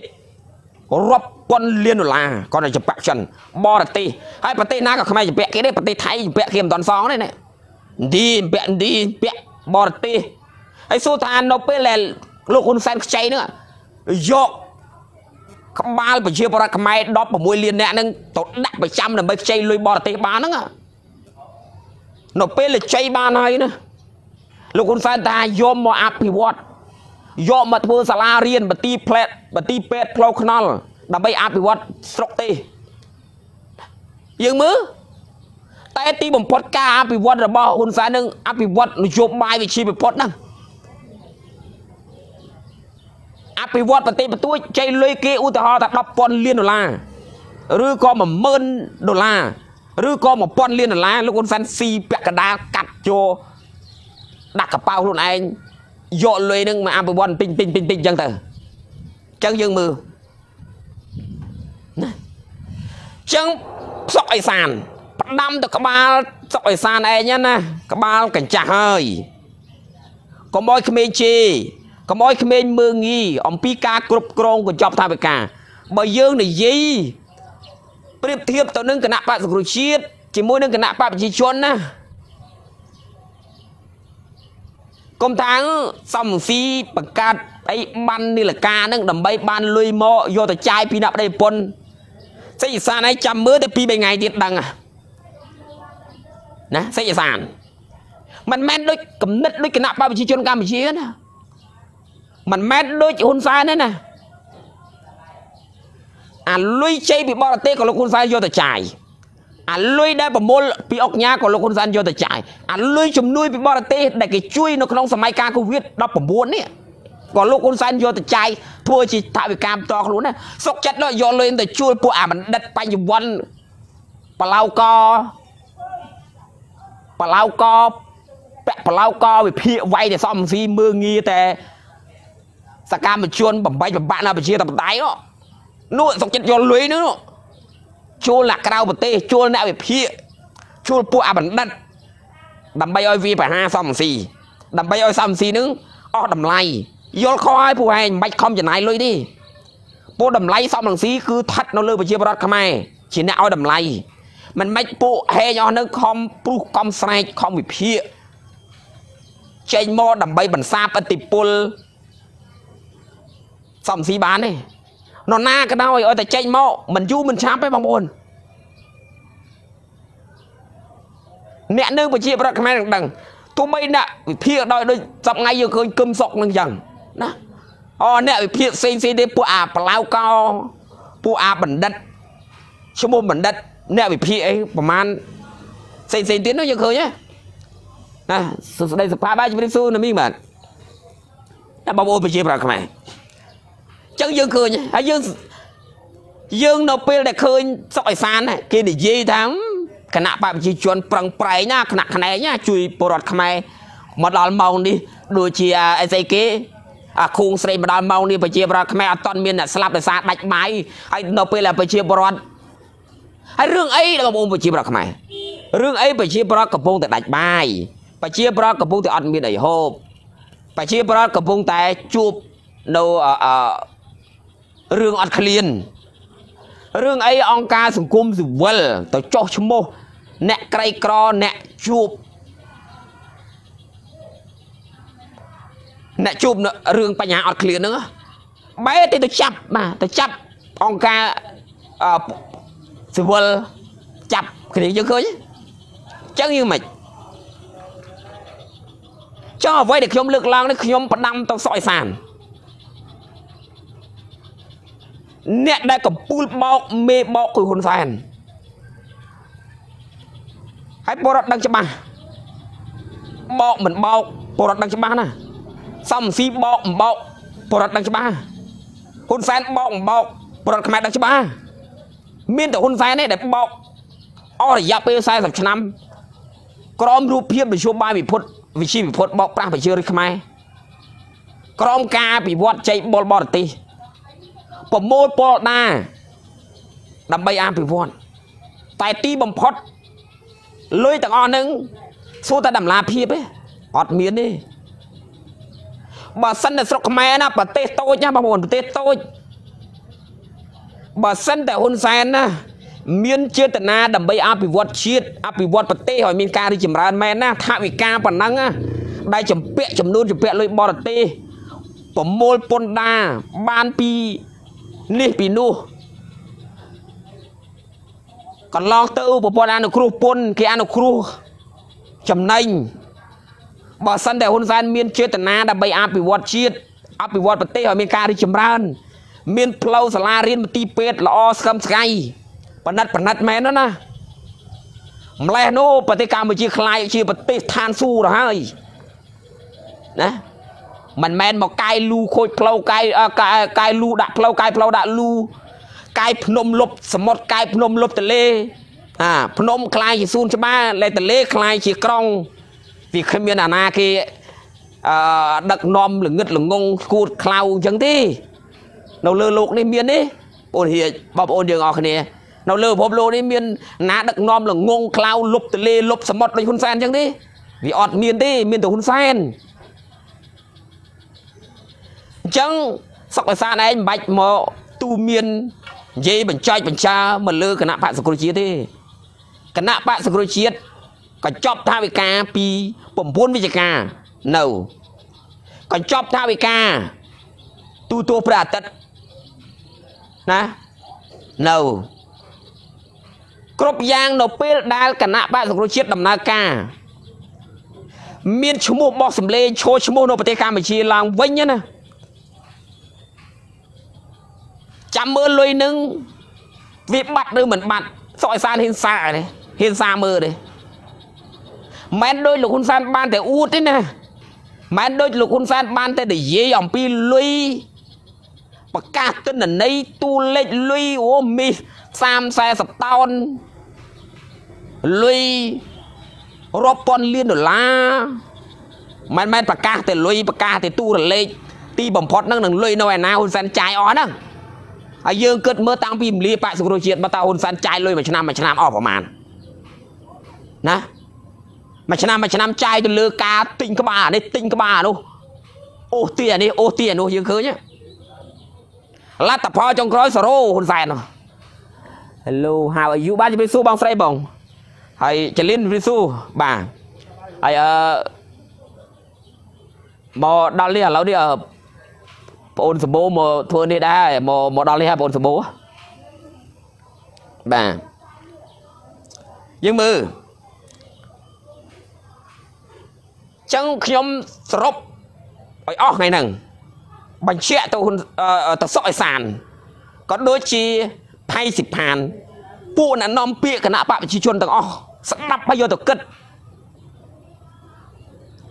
รบกวนเลียนหล่าก่อนจะเปะชันบอลตีให้ปฏิหน้าก็ทำไมจะเปะเกยได้ปฏิไทยเปะเกมตอนสองนี่เนี่ยดีเปะบอลตีไอ้สุธานเราไปแลลูกคุณแซนใจเนื้อยกขบาลไปเชียร์บอลทำไมดอปผมมวยเลียนเนี่ยนั่งตดดักไปจำเลยไปใจลุยบอลตีบ้านนั่งอ่ะเราไปเลยใจบ้านไหนนะลูกคุณแซนตายยอมมาอัพพิวัตยอมมาเพื่อสลาเรียนบัตรีเพลทบัตรีเพลทพลาวขนอลดับไปอัพพิวัตสตรอกตียังมือแต่ตีผมพอดกาอัพพิวัตระบอคุณแซนนึงอัพพิวัตหนูจบไม้ไปเชียร์ไปพอดนั่งอภิวัตปฏิปตุใจเลยเกอุตหะตัดดับปอนเลียนดอลลาร์หรือก็มาเมินดอลลาร์หรือก็มาปอนเลียนดอลลาร์ลูกคนแฟนซีเปียกกระดากัดโจดักกระเป๋าลูกไอ้โยนเลยนึงมาอภิวัตปิ้งจังเตอจังยังมือจังสอกไอซานปนำตะกบาลสอกไอซานไอ้เนี่ยนะกบาลกันจ่าเฮ้ยก็บอยขมิจีก็มอยขมิ้นมืองี้อมปีกากรุบกรองก็จบทางไปกาบ่ยืนในยี่เปรียบเทียบต่อหนึ่งคณะปะสกุลชีตจิมวยหนึ่งคณะปะประชาชนนะกรมทางส่งฟีประกาศไอ้บันนี่แหละกาหนึ่งดำใบบันลุยโมโยตใจพี่นับได้ปนเสียสารไอ้จำมือแต่ปีไปไงเด็ดดังอ่ะนะเสียสารมันแม่นด้วยกำนิดด้วยคณะปะประชาชนการประชาชนนะมันแม่ด้วยหุ่นทรายนั่นนะอ่ะลุยใจปีบอลเตะกับลูกหุ่นทรายโยตจ่ายอ่ะลุยได้ประมวลปีออกยากับลูกหุ่นทรายโยตจ่ายอ่ะลุยชมนุยปีบอลเตะได้กี่ช่วยนกน้องสมัยการโควิดดับประมวลเนี่ยกับลูกหุ่นทรายโยตจ่ายทั่วจีทาวิกามต่อรู้นะสกจัดแล้วโยนเลยแต่ช่วยปัวมันดัดไปอยู่วันปลาวกอแปะปลาวกอไปพี่ไว้แต่ซ่อมซีมืองี้แต่สกามไปชวนแบบใบแบบบ้านเราไปเชียร์แต่ตายเนาะนู่นสกจัดยนลุยเนาะชวนหลักเราไปเตะชวนเนี่ยไปพี่ชวนปัวบันดัดดับใบอ้อยวีไปห้าสามสี่ดับใบอ้อยสามสี่นึงอ้อดับไล่ยนคอให้ผู้ให้ใบคอมจะไหนลุยดิปัวดับไล่สามหลังสี่คือทัดเราเลยไปเชียร์บอลทำไมชินเนี่ยอ้อดับไล่มันไม่ปัวเฮยอนนึงคอมปูคอมสไนคอมไปพี่เจนโมดับใบบันซาปติปุลสมศรีบ้านนี่นอนหน้าก็ได้แต่ใจเมามันยู่มันช้ำไปบางคน เนื้อเนื้อไปเชียบรักแม่ดังทุไม่น่ะเพียดอยโดยจับไงอยู่คืนกึมศกนั่งยังนะอ๋อเนี่ยเพียซีซีเดปัวอาปลาวกอปัวอาบันดัดชั่วโมงบันดัดเนี่ยเพียประมาณซีซีตีนนั่งยังคืนเนี่ยนะในสภาพบ้านจะไม่สู้นะมีเหมือนแต่บ่าวโอไปเชียบรักแม่จังยังคืนเนี่ยไอ้ยังยังเราเปลี่ยนแต่คืนสอยซานน่ะกินได้ยี่ทั้งขณะปะประชาชนปรังไพรเนี่ยขณะขณะเนี่ยจุยปลอดขมายมาดอลมองดิดูเชียไอ้ใจเก๋อะคงใส่มาดอลมองดิประชาปลอดขมายตอนเมียนน่ะสลับแต่ซาดักไม้ไอ้เราเปลี่ยนประชาปลอดไอ้เรื่องไอ้เราบอกประชาปลอดขมายเรื่องไอ้ประชาปลอดกระพุ้งแต่ดักไม้ประชาปลอดกระพุ้งแต่อัดเมียนไอ้โฮปประชาปลอดกระพุ้งแต่จูบเราเรื่องอัดเคลียนเรื่องไอ้องค์การสังคมสิวลต่อโจชโมแนะไกรกรอแนะจูบเนอะเรื่องปัญหาอดเคลียร์เนอะไม่ติดต่อจับมาต่อจับองค์การสิวลจับคดียังเคยจังยังไหมจ้าไว้เด็กยมเลือกลางเด็กยมประดำต่อสอยสารเนี่ยได้กับปูบอกเมบอกคือคนแฟนให้ปรดังจะมาบอกเหมือนบอกปรดังจะมานะซ้ำซีบอกบอกปรดังจะมาคนแฟนบอกบอกปรดังขมายดังจะมามีแต่คนแฟนเนี่ยได้บอกอ๋ออย่าไปใส่สับชะน้ำกรอมรูปเพียบไปช่วยบ้านไปพดวิชีไปพดบอกปลาไปเชื่อหรือขมายกรอมกาไปวัดใจบอลบอลตีผมโมดปอดหน้าดำใบอามผิวพรแต่ตีบ่มพอดเลยต่างอ่อนหนึ่งสู้แต่ดำลาเพียบเลยอดเมียนนี่บ่สันแต่สกแม่นะบ่เตะโต้ย่าบ่หมดเตะโต้บ่สันแต่หุ่นแสนนะเมียนเจตนาดำใบอามผิวพรชีดอามผิวพรปฏิหอยเมียนการที่จำรานแม่นะท่าวิการปนังอ่ะได้จำเปะจำนูนจำเปะเลยบอดเตะผมโมดปนดาบานปีนี่ปีนู้ก่อนลองเต้าผมปนอนุครูปนแกอนุครูจำในบ่สันแต่หุ่นแฟนเมียนเจตนาดับใบอาปิวอดชีดอาปิวอดปฏิหอยเมียนการที่จำรานเมียนเพลาสลาเรียนตีเป็ดละอสคำสกายปนัดแม่นั่นนะแม่โน่ปฏิกรรมมือชีคลายชีปฏิทานสู้หรอฮะนะมันแมนบอกไก่ลูโคตรเพลาไก่ลูดักเพลาไก่เพลาดักลูไก่พนมลบสมดไก่พนมลบตะเล่พนมคลายจีซูนใช่ไหมเลยตะเล่คลายจีกรองวิเคราะห์มีนาคีดักนอมหรือเงือกหรืองงกูคลาวจังที่เราเลือโลกในเมียนนี่โอนเหี้ยบอบโอนยังออกเนี่ยเราเลือพบโลกในเมียนน้าดักนอมหรืองงคลาวลบตะเล่ลบสมดเลยคุณแซนจังที่วิออดเมียนที่เมียนตัวคุณแซนจังสักภาษาไหนบัดหมอตูเมียนเย่บัญชัยบัญชามันเลือกคณะปะสกุลชีที่คณะปะสกุลชีตก็จบท่าวิกาปีผมพูนวิจกาเน่าก็จบท่าวิกาตูตัวประตัดนะเน่าครบยางเราเปิดได้คณะปะสกุลชีตดำนากาเมียนชั่วโมงบอกสำเร็จโชว์ชั่วโมงโนปฏิกรรมบัญชีลางไว้เนี่ยนะจำเมื่อเลยนึงวิบัติหรือเหมือนบัตรซอยซานเฮนซาเลยเฮนซาเมื่อเลยแม้โดยหลุดคุณซานบานแต่อูดนี่นะแม้โดยหลุดคุณซานบานแต่เดี๋ยวเยี่ยมปีลุยประกาศต้นนั้นในตูเล็กลุยโอ้มีสามแสนสับตอนลุยรบปอนเลียนหรือล่ะมันประกาศแต่ลุยประกาศแต่ตูเล็กตีบ่มพอดนั่งหนึ่งลุยหน่อยนะคุณซานใจอ่อนนะไอ้ยังเกิดเมื่อตั้งพิมพ์ลีปะสุโรเชียตมาตาหุนสันใจเลยมาชนะออกประมาณนะมาชนะใจจนเลือกาติงกบ้าในติงกบ้านู้โอเตียนี่โอเตียนู้ยังเคยเนี่ยรัตพอจงคร้อยสโรหุนแสนเนาะฮัลโหลหาอายุบ้านจะไปสู้บางไฟบ่งไอ้จะเล่นไปสู้บ่าไอ้บอดาเลียเราเนี่ยโอนสมบูรณ์มาทัวร์นี่ได้มาดอนเลยครับโอนสมบูรณ์แบบยังมือ จังขยมสรบไอ้อไงหนึ่งบัญชีตัวหุ่นตัวสอยสารก็โดยชีไพ่สิบพันผู้นั้นน้อมเปียกขณะปะบัญชีชนตัวอ๋อสักนับไปโยตัวกึศ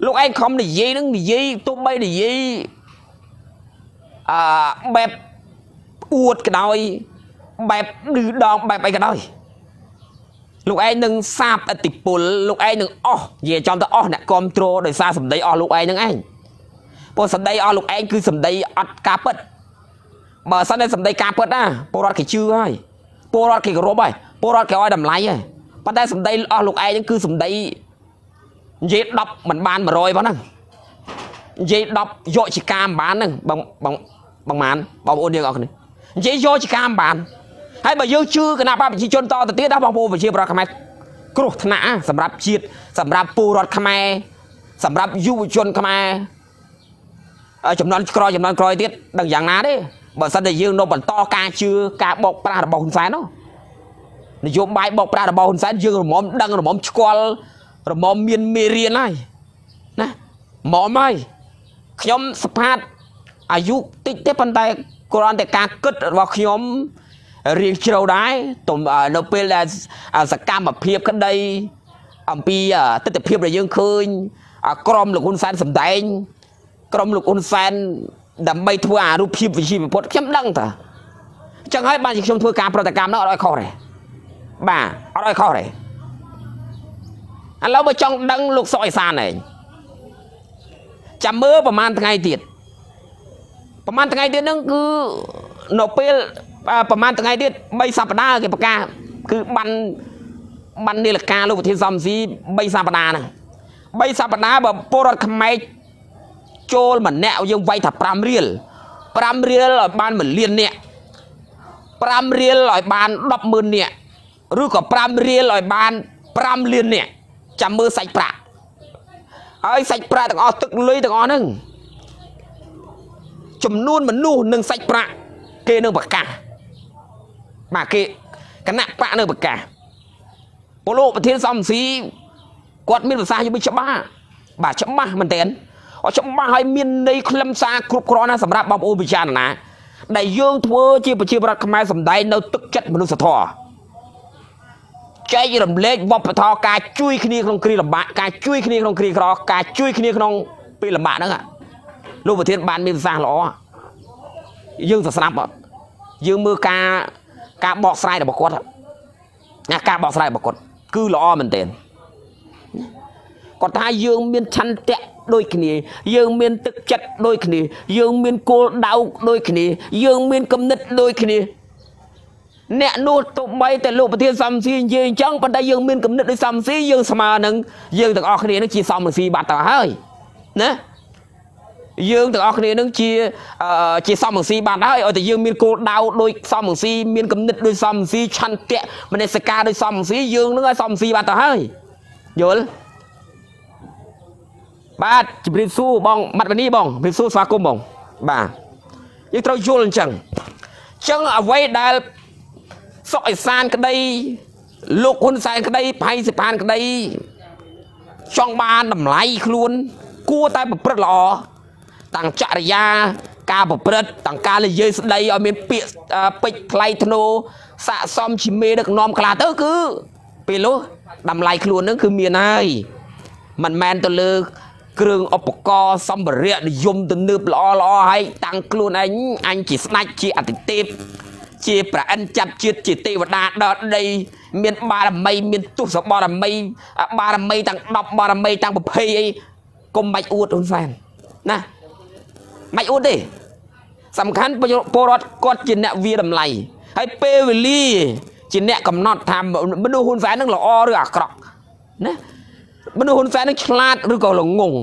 ลูกไอ้คอมดิยี่นั่งดิยี่ตุ้มไม่ดิยี่แบบอวดกันหน่อยแบบดื้อดองแบบไปกันหน่อยลูกไอ้หนึ่งทราบติดปุ่นลูกไอ้หนึ่งอ๋อเย่จอมตัวอ๋อเนี่ยคอนโทรลโดยซาสมได้อ๋อลูกไอ้หนึ่งไอ้พอสมได้อ๋อลูกไอ้คือสมได้อัดกาเปิดเมื่อสมได้กาเปิดนะโปรดขีดชื่อให้โปรดขีดกระโดดไปโปรดขีดอ้อยดำไหลไงปัจจัยสมได้อ๋อลูกไอ้นั่นคือสมได้เย่ดับเหมือนบานมาโรยบ้างนั่งเย่ดับโยชิกามบ้านนั่งบางมันบางโอนเดียวกันนี่เย่โยชิกามบ้านให้มาเยอะชื่อขณะป้าเป็นชีชนต่อแต่เตี้ยดับบางปูเป็นชีปลาขมายกรุธนะสำหรับชีดสำหรับปูรอดขมายสำหรับยุวชนขมายจำนวนกรอยเตี้ยดังอย่างนั้นดิบางสันได้ยืนโนบันต่อการชื่อการบอกปลาดับบางหุ่นสายเนาะนิยมใบบอกปลาดับบางหุ่นสายยืนหมอมดังหมอมชกอลหมอมเมียนเมรีนไรนะหมอมไม่ขยมสภาพอายุติดเตี้ยปันไตกรอนแต่การกึศว่าขยมเรียนเชียวได้ตุ่มเราเป็นแล้วสกามแบบเพียบกันได้อัมพีตั้งแต่เพียบเลยยังเคยกรมหลวงคุณแซนสมเด็จกรมหลวงคุณแซนดำใบทัวรูปเพียบวิชิมพดเข้มดังแต่จังให้บ้านยิ่งชมทัวการประกามน่าอร่อยข้อเลยบ้าอร่อยข้อเลยอันเราไปจ้องดังลูกซอยซานเลยจำเมื่อประมาณไงติดประมาณไงติดนั่นคือเราเป็นประมาณตั้งไงที่ใบสัปดาห์กี่ปากกาคือบันนี่แหละการลูกประเทศซัมซีใบสัปดาห์นะใบสัปดาห์แบบโปรดขมายโจลเหมือนแนวยังไวถับปรามเรียลหลายบ้านเหมือนเรียนเนี่ยปรามเรียลหลายบ้านดับมือเนี่ยรู้กับปรามเรียลหลายบ้านปรามเรียนเนี่ยจำมือใส่ปลาใส่ปลาต้องเอาตึกเลยต้องเอาหนึ่งจมนู่นเหมือนนู่นหนึ่งใส่ปลาเกนึงปากกามาเกขณะปะเนื้อปากกาโปโลประเทศซัมซีกอดมินภาษาอยู่ไม่ฉบ้าบ่าฉบ้ามันเต้นอ๋อฉบ้าให้มินในคลำซากรุบกรอนนะสำหรับบอมโอปิจานะได้เยื่อทั่วชีพประคมายสมได้เนื้อตึกจัดมนุษย์สะท้อใจลำเล็กวับปะทอกาจุ้ยคณีคลองคลีลำบะกาจุ้ยคณีคลองคลีคลอกาจุ้ยคณีคลองปีลำบะนั่งอ่ะลูกประเทศบ้านมินภาษาหล่อยื่นศาสนาบอกยื่นมือกากาบอกสไลด์บอกกดนะกาบอกสไลด์บอกกดคือหล่อมันเต็นกดท้ายยื่นเมียนชันเตะโดยขี้ยื่นเมียนตึกจัดโดยขี้ยื่นเมียนโกดาวโดยขี้ยื่นเมียนกำนัดโดยขี้แน่นู่นตบใบแต่ลูกประเทศซัมซียื่นจังปันได้ยื่นเมียนกำนัดโดยซัมซียื่นสมาหนึ่งยื่นต่างออกขี้นั่งจีซอมหนึ่งสี่บาทต่อเฮ้ยนะยื่นต่างออกนี่นึงชีซ่อมหนึ่งซีบาทได้เอาแต่ยื่นมีโกดาวโดยซ่อมหนึ่งซีมีกำนิดโดยซ่อมซีชันเตะมันในสกาโดยซ่อมหนึ่งซียื่นนึงไอ้ซ่อมซีบาทต่อให้โยนบาทจิบริสู้บองมัดวันนี้บองบริสู้สวากุมบองบายิ่งเราโยนจังเอาไว้ได้สอยซานก็ได้ลูกคนใส่ก็ได้ไพ่สิพานก็ได้ช่องบานน้ำไหลคลุนกู้ตายแบบประหล่อต่างจริยาการประพฤติต่างการเลยเยอะได้เอาเมียนเปียไปไกลธนูสะสมชิมเมดักนอมกลาเตอร์คือเปโลดำลายครัวนั่นคือเมียนายมันแมนตัวเลือกเครื่องอุปกรณ์สมบัตินิยมตัวนึบล้อล้อให้ต่างครัวนั้นอันจีสไนจีอัติเต็มจีประอันจับจีจีตีวัดดาดได้เมียนบาร์ไม่เมียนตุสบาร์ไม่ต่างดับบาร์ไม่ต่างประเพยกลมใบอวดอุ่นแฟนนะไม่อุดดิสำคัญโปรดกดจินเนวีดำไหลให้เปวิลี่จินเนกำนอดทำมันดูหุ่นแฟนนั่งหล่อหรืออะกรอกนะมันดูหุ่นแฟนนั่งฉลาดหรือก็หลงงง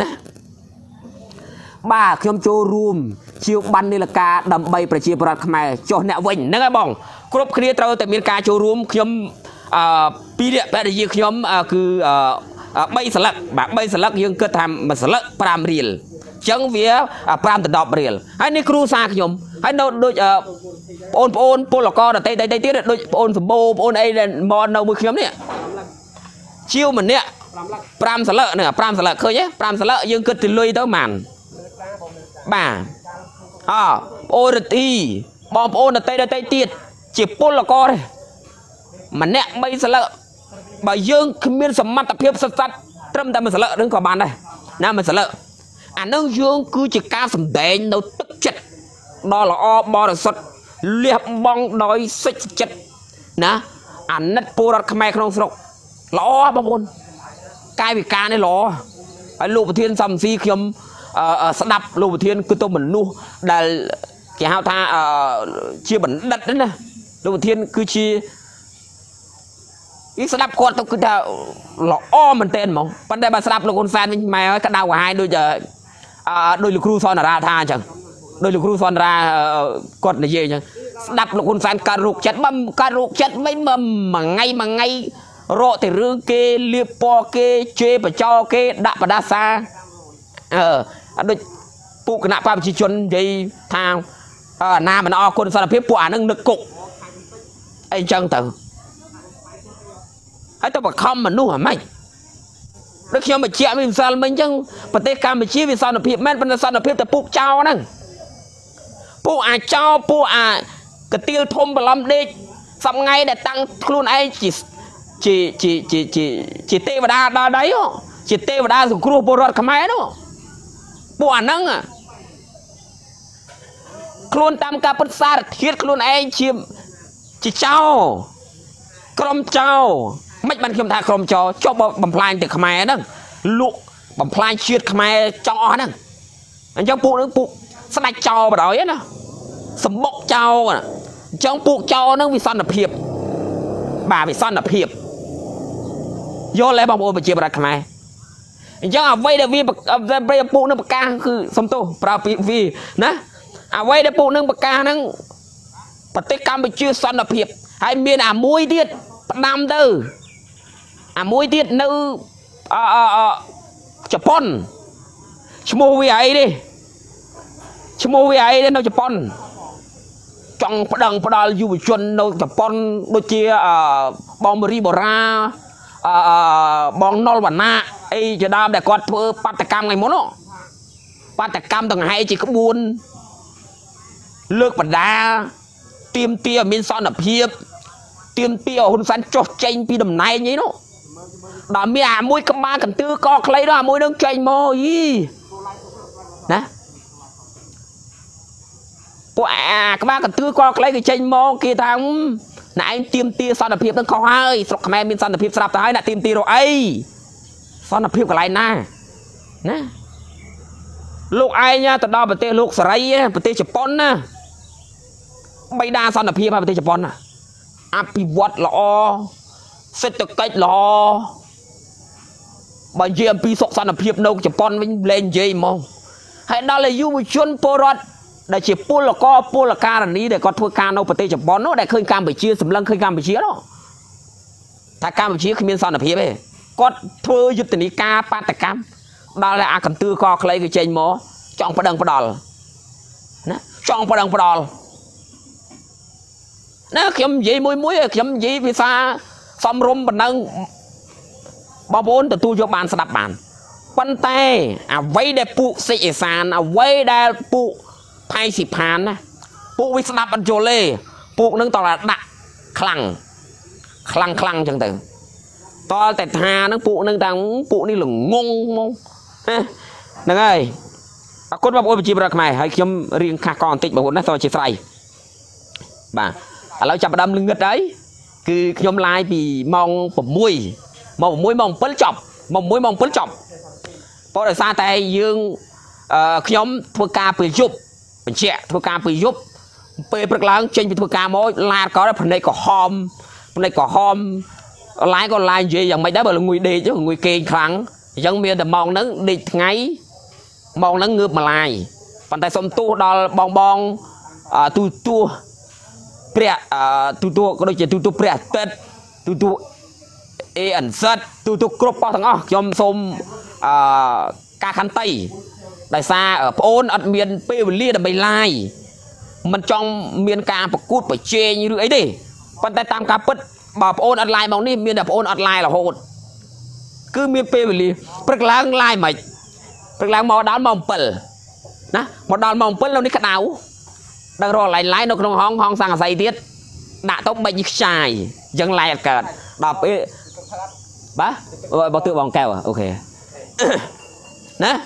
นะบ้าขยมโจรูมเชียวบันนิลกาดำใบประชีพรัฐขมายโจเนวินนั่งไอ้บ้องครบเคลียร์เราแต่มีการโจรูมขยมปีเดียแบบนี้ขยมคือใบสลักแบบใบสลักยังเกิดทำมาสลักปรามเรียลจังเวียปรามตัดดอกเรียลให้นี่ครูสาขยมให้เราโดยโอนโปลก็แต่เตี้ยโดยโอนสมบูรณ์โอนไอ้มอนเราเมื่อขยมเนี่ยเชี่ยวเหมือนเนี่ย ปรามสละเนอะปรามสละเคยเยอะปรามสละยังเกิดติลุยเต้ามันบ่าโอรตีบอมโอนเตยเตยตีดเจ็บปุ้นละก็เลยมันเนี่ยไม่สละบ่ายังขมิ้นสมัติเพียบสัตว์เติมแต่มันสละเรื่องกบาลได้นะมันสละอันนั้นยังคือจิตการสมเด็จเราตึกจัดนอละอบอระสดเรียบมองน้อยสิจัดนะอันนั้นปูรัดขมายขนมสกละอบางคนกายวิการนี่หรอไอ้ลูกประเทียนซัมซีเขียมสนับลูกประเทียนคือตัวเหมือนนู่นแต่แกหาท่าเชี่ยเหมือนดัดนั่นนะลูกประเทียนคือชีอีสนับคนต้องคือจะหล่ออ้อมันเต้นมั้งปันได้มาสนับลูกคนแฟนไม่ไหมก็ดาวกว่าให้โดยจะโดยลูกครูสอนราธาจังโดยลูกครูสอนรากดในเย่จังสนับลูกคนแฟนการุกจัดมั่มการุกจัดไม่มั่มมาไงโรตีรื้อเกลียบปอเกเจ็บจอเกดับปดาซาโดยผู้คณะความชิชนใจทางนามันออกคนสารพิษปวดนั่งนึกกุกไอ้จังเต๋อไอ้ตัวบอกคำมันนู่นหรือไม่แล้วเขียนมาเชี่ยมิสานมันยังปฏิกรรมมาเชี่ยมิสานอภิแม่นเป็นสารพิษแต่ผู้เจ้านั่งผู้อาเจ้าผู้อากระติลทมบลัมเด็กทำไงแต่ตั้งครูนไอ้จิตจิตเตวดาดาได้หรอจิตเตวดาสุครูปรอดขมายหรอปวดนั่งอ่ะครูนตามการประสาทเทียดครูนไอชิมจิตเจ้ากรมเจ้าไม่บันเขียมทากรมเจ้าชอบบำพลายแต่ขมายนั่งลุกบำพลายเชียดขมายเจ้านั่งอันเจ้าปูนั่งปูสไลเจ้าแบบไหนนะสมบกเจ้าอ่ะเจ้าปูเจ้านั่งวิสันอภิบบ่าไปซ่อนแบบเพียบโยนเลยบางคนไปเจียบรักทำไมย่อไว้เดวีเอาไว้ปูนึงปากกาคือสมโตปราปีวีนะเอาไว้เดปูนึงปากกานั่งปฏิกรรมไปเจียซ่อนแบบเพียบให้เมียนมวยเดียดนำเตอมวยเดียดนึกญี่ปุ่นชั่วโมงวิไอดิชั่วโมงวิไอดินึกญี่ปุ่นจังประดังประดาอยู่ชนเราจะปนโดยเฉพาะบองบริบราบองนอลวันนาไอจะดามแต่กอดเพื่อปฏิกรรมไงมั้งเนาะปฏิกรรมต่างหายจิกบุญเลือกปัญญาเตรียมเตี้ยมินซอนแบบเพียบเตรียมเตี้ยหุ่นสันจดเจนปีดำไนยี่เนาะดามีอ่ะมวยกมากันตื้อก็ใครด้วยมวยน้องเจนโมยี่นะพวกก็มากันตื้อก็ใครก็เจนโมกี่ทางไหนเตรียมเตี้ยซอนแบบเพียบต้องเข้าให้สกแม่มินซอนแบบเพียบสลับแต่ให้น่ะเตรียมเตี้ยเราไอซอนแบบเพียบกับไรน่ะนะลูกไอ้เนี่ยแต่ดาวประเทศลูกสไลด์ประเทศญี่ปุ่นนะไม่ได้ซอนแบบเพียบมาประเทศญี่ปุ่นนะอภิวัตรหล่อเศรษฐกิจหล่อบางทีปีสกซอนแบบเพียบนกญี่ปุ่นมันเล่นเย่มองให้ได้เลยยูมิชนโปรดได้เจ็บปวดแล้วก็ปวดละการอันนี้ได้ก็ทุกการเอาประเทศจะบอลเนาะได้เคยการไปเชียร์สำลังเคยการไปเชียร์เนาะถ้าการไปเชียร์คือมีสอนอภิเบย์ก็เธอหยุดตินิกาปาตกรรมได้เลยอาการตื้อคอใครก็เจนหมอจ้องประดังประดอลนะจ้องประดังประดอลนะเข็มยีมุ้ยเข็มยีพิซาสมรมประดังบาบอนแต่ตู้ยกบานสนับบานปันเตะเอาไว้ได้ปุสิเอซานเอาไว้ได้ปุไพ่สิบพันนะปุกวิสนาปัญโจเล่ปุกนึงต่อละดักคลังจังแต่ต่อแต่ทานึงปุกนึงต่างปุกนี่หลงงงนั่งไงคนแบบโอ้ยจีบรักใหม่ให้เขียมเรียงคากรติดแบบคนนั้นต่อจีไตรบ่าเราจับดำลึงเงินได้คือเขียมลายปีมองผมมุ้ยมองเปิ้ลจบมองมุ้ยมองเปิ้ลจบพอได้ซาแต่ยืงเขียมพวกกาปืนจุบเป็นเชี่ยทุกการไปยุบไปประกาศเช่นทุกการมอยลาก็ได้ผลในก็หอมผลในก็หอมลายก็ลายเยอะอย่างไม่ได้แบบงวยเดย์งวยเกงครั้งยังมีแต่มองนั้นเด็กไงมองนั้นเงือบมาลายปัจจัยสมตัวดอลบองตัวเปรี้ยตัวก็โดยเฉพาะตัวเปรี้ยเต็ดตัวเอ็นซัดตัวกรอบปอทั้งอ๋อยอมสมกาคันไตแต่ซาโอนอัดเมียนเปรี้ยวเลียดไปไล่มันจองเมียนกาประกูดไปเชยอยู่ด้วยดิปัจจัยตามการปิดบ่าโอนอัดไล่มองนี่เมียนแบบโอนอัดไล่เราโหด cứ miếng pe bì bật láng lai mày bật láng màu đan màu purple nè màu đan màu purple đâu ní cái nào đang rồi lại lái nó không hong hong sang say tiết đã tông bệnh xài dân lại cả đọc ấy bá rồi bảo tự bằng kèo à ok nè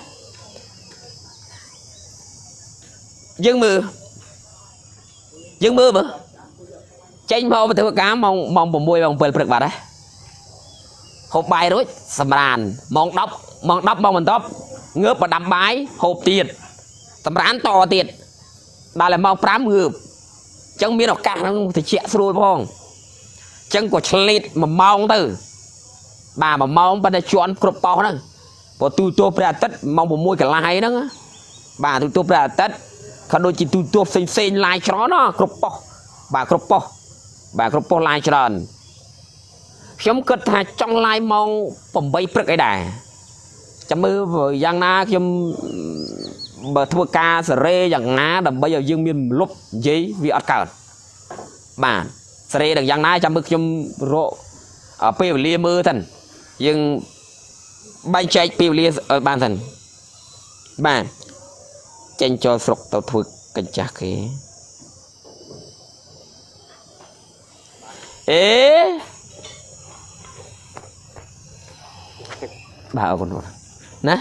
dân mưa bữa chanh màu mà thưa cá mong mong bùm bùi bằng bờ bực bạt đấy hộp bài rối sầm ràn mong đắp mong mình đắp ngớp và đầm bái hộp tiền sầm ràn to tiền bà là mong phám ngược chẳng biết đọc cạn không thì chẹt xuôi phong chẳng có chlit mà mong từ bà mà mong bà đã chọn cột bao đó và tụi tôi ra tất mong bùm bùi cả lái đó bà tụi tôi ra tấtเขาโดนจิตตัวเซ็งลายชร้อนอ่ะครบปอบาครบปอบาครบปอลายชร้อนฉันก็ถ่ายจ้องลายมองผมใบเปลือกไอ้ด่าจำมืออย่างน่าฉันแบบทัวกาเสรีอย่างน่าดับใบอย่างมีลบยีวิอัดเกิดบ่าเสรีดังอย่างน่าจำมือฉันโรเปลี่ยนเลี้ยมือทันยังใบใจเปลี่ยนเลี้ยบ้านทันบ่าเจนจอสกเต่าถุกกันจากเอ๊ะบ่าวคนนู้นนะ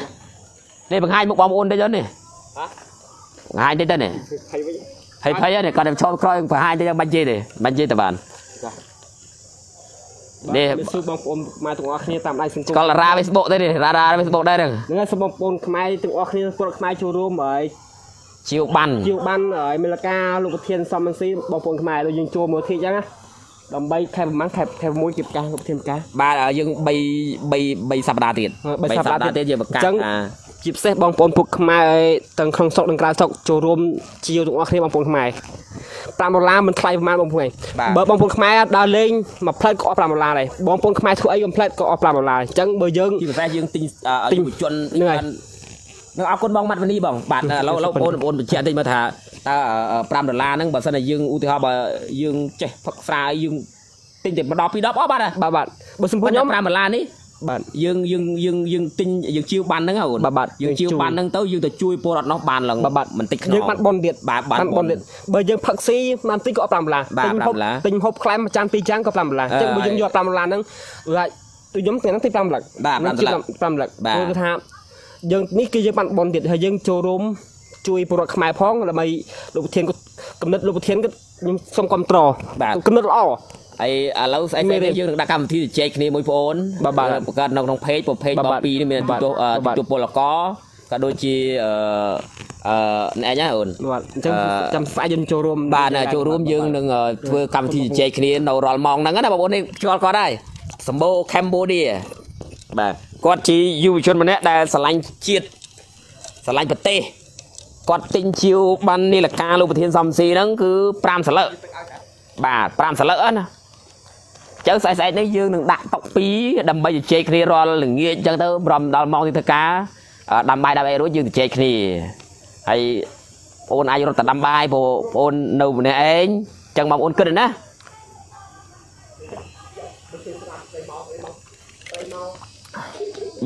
นี่เป็นไงมุกบอมอุ่นได้ยังเนี่ยไงได้ยังเนี่ยให้พายเนี่ยการเดินชอบคล้อยไปไงได้ยังบันเจตะบานนี่สุบบอมอุ่นมาถึงออกนี่ตามได้สุดก็ราไปสบกได้เลยราไปสบกได้เลยนี่สุบบอมอุ่นขมายถึงออกนี่ปวดขมายชูรูมเลยชิวบันเอ๋ยเมลกาลูกเทียนซอมมันซีบอมปุ่นขมายเรายิงจูมือที่ยังนะดำใบแค่มั้งแค่มวยจีบกาลูกเทียนกาบาร์ยังใบสับดาติดใบสับดาติดเยอะมากจังจีบเซบอมปุ่นปวดขมายตั้งครงสกตั้งกลางสกจูรูมชิวถึงออกนี่บอมปุ่นขมายปลาโมลามันใครประมาณบอมปุ่นเบอร์บอมปุ่นขมายดาวเล่งมาเพลิดก็ปลาโมลาเลยบอมปุ่นขมายทุกไอ้ยมเพลิดก็ปลาโมลาจังเบอร์ยังจีบเซยังติงจนเหนื่อยเราเอาคนมองมัดวันนี้บ่บาทเราโอนเชียร์ติมาถ่าปรามดอลลาร์นั่งแบบสนายยื่นอุทิศบ่ยื่นเจ๊พักสายยื่นติงติดมาดอกพี่ดอกอ๋อบ้านอะไรบ้านบนสมพงษ์ปรามดอลลาร์นี่บ้านยื่นติงยื่นชิวบันนั่งเอาบ้านยื่นชิวบันนั่งเต้ายื่นแต่ช่วยโปรดนอกบ้านหลังบ้านมันติดยื่นมัดบอลเดียดบ้านบอลเดียดเบอร์ยื่นพักซีมันติงก็ปรามดอลลาร์ติงพบคล้ายมาจานปีจังก็ปรามดอลลาร์จังยื่นยอดปรามดอลลาร์นั่งตัวย้อมแต่นั่งติงปรามหลักปรามหลักยังนี่คือยังปั่นบอลเด็ดเฮยังโจรมช่วยปลุกขมายพ้องแล้วไม่ลูกเทียนก็กำเนิดลูกเทียนก็ยังส่งความตรอกำเนิดอ้อไอ้เราไอ้เมย์ยังดักกำที่เจ๊กนี่มวยโอนบ้าๆการน้องเพจบอปีนี่มันตัวปลอกก็กระโดดจีไหนเนี้ยอุ่นจำฝ่ายยังโจรมบ้านะโจรมยังหนึ่งเพื่อกำที่เจ๊กนี่เรารอมองนั่งก็ได้บอกว่านี่ชวนก็ได้สมบูรณ์แคมโบเดียแบบก็ที่ยูชนมันเนี่ยได้สไลด์ชีดสไลด์ปฏิก็ติงชิวบันนี่แหละการลูกประเทศซัมซีนั่นคือปรามสละบ่าปรามสละนะเจ้าใส่ในยืนหนึ่งดักตกปีดำใบเจครีรอหนึ่งเงี้ยจังเตอร์รอมดอมมองที่เธอกาดำใบรู้ยืนเจครีไอโอนอายุรถแต่ดำใบโอนนูเนี่ยเองจังมองโอนขึ้นนะ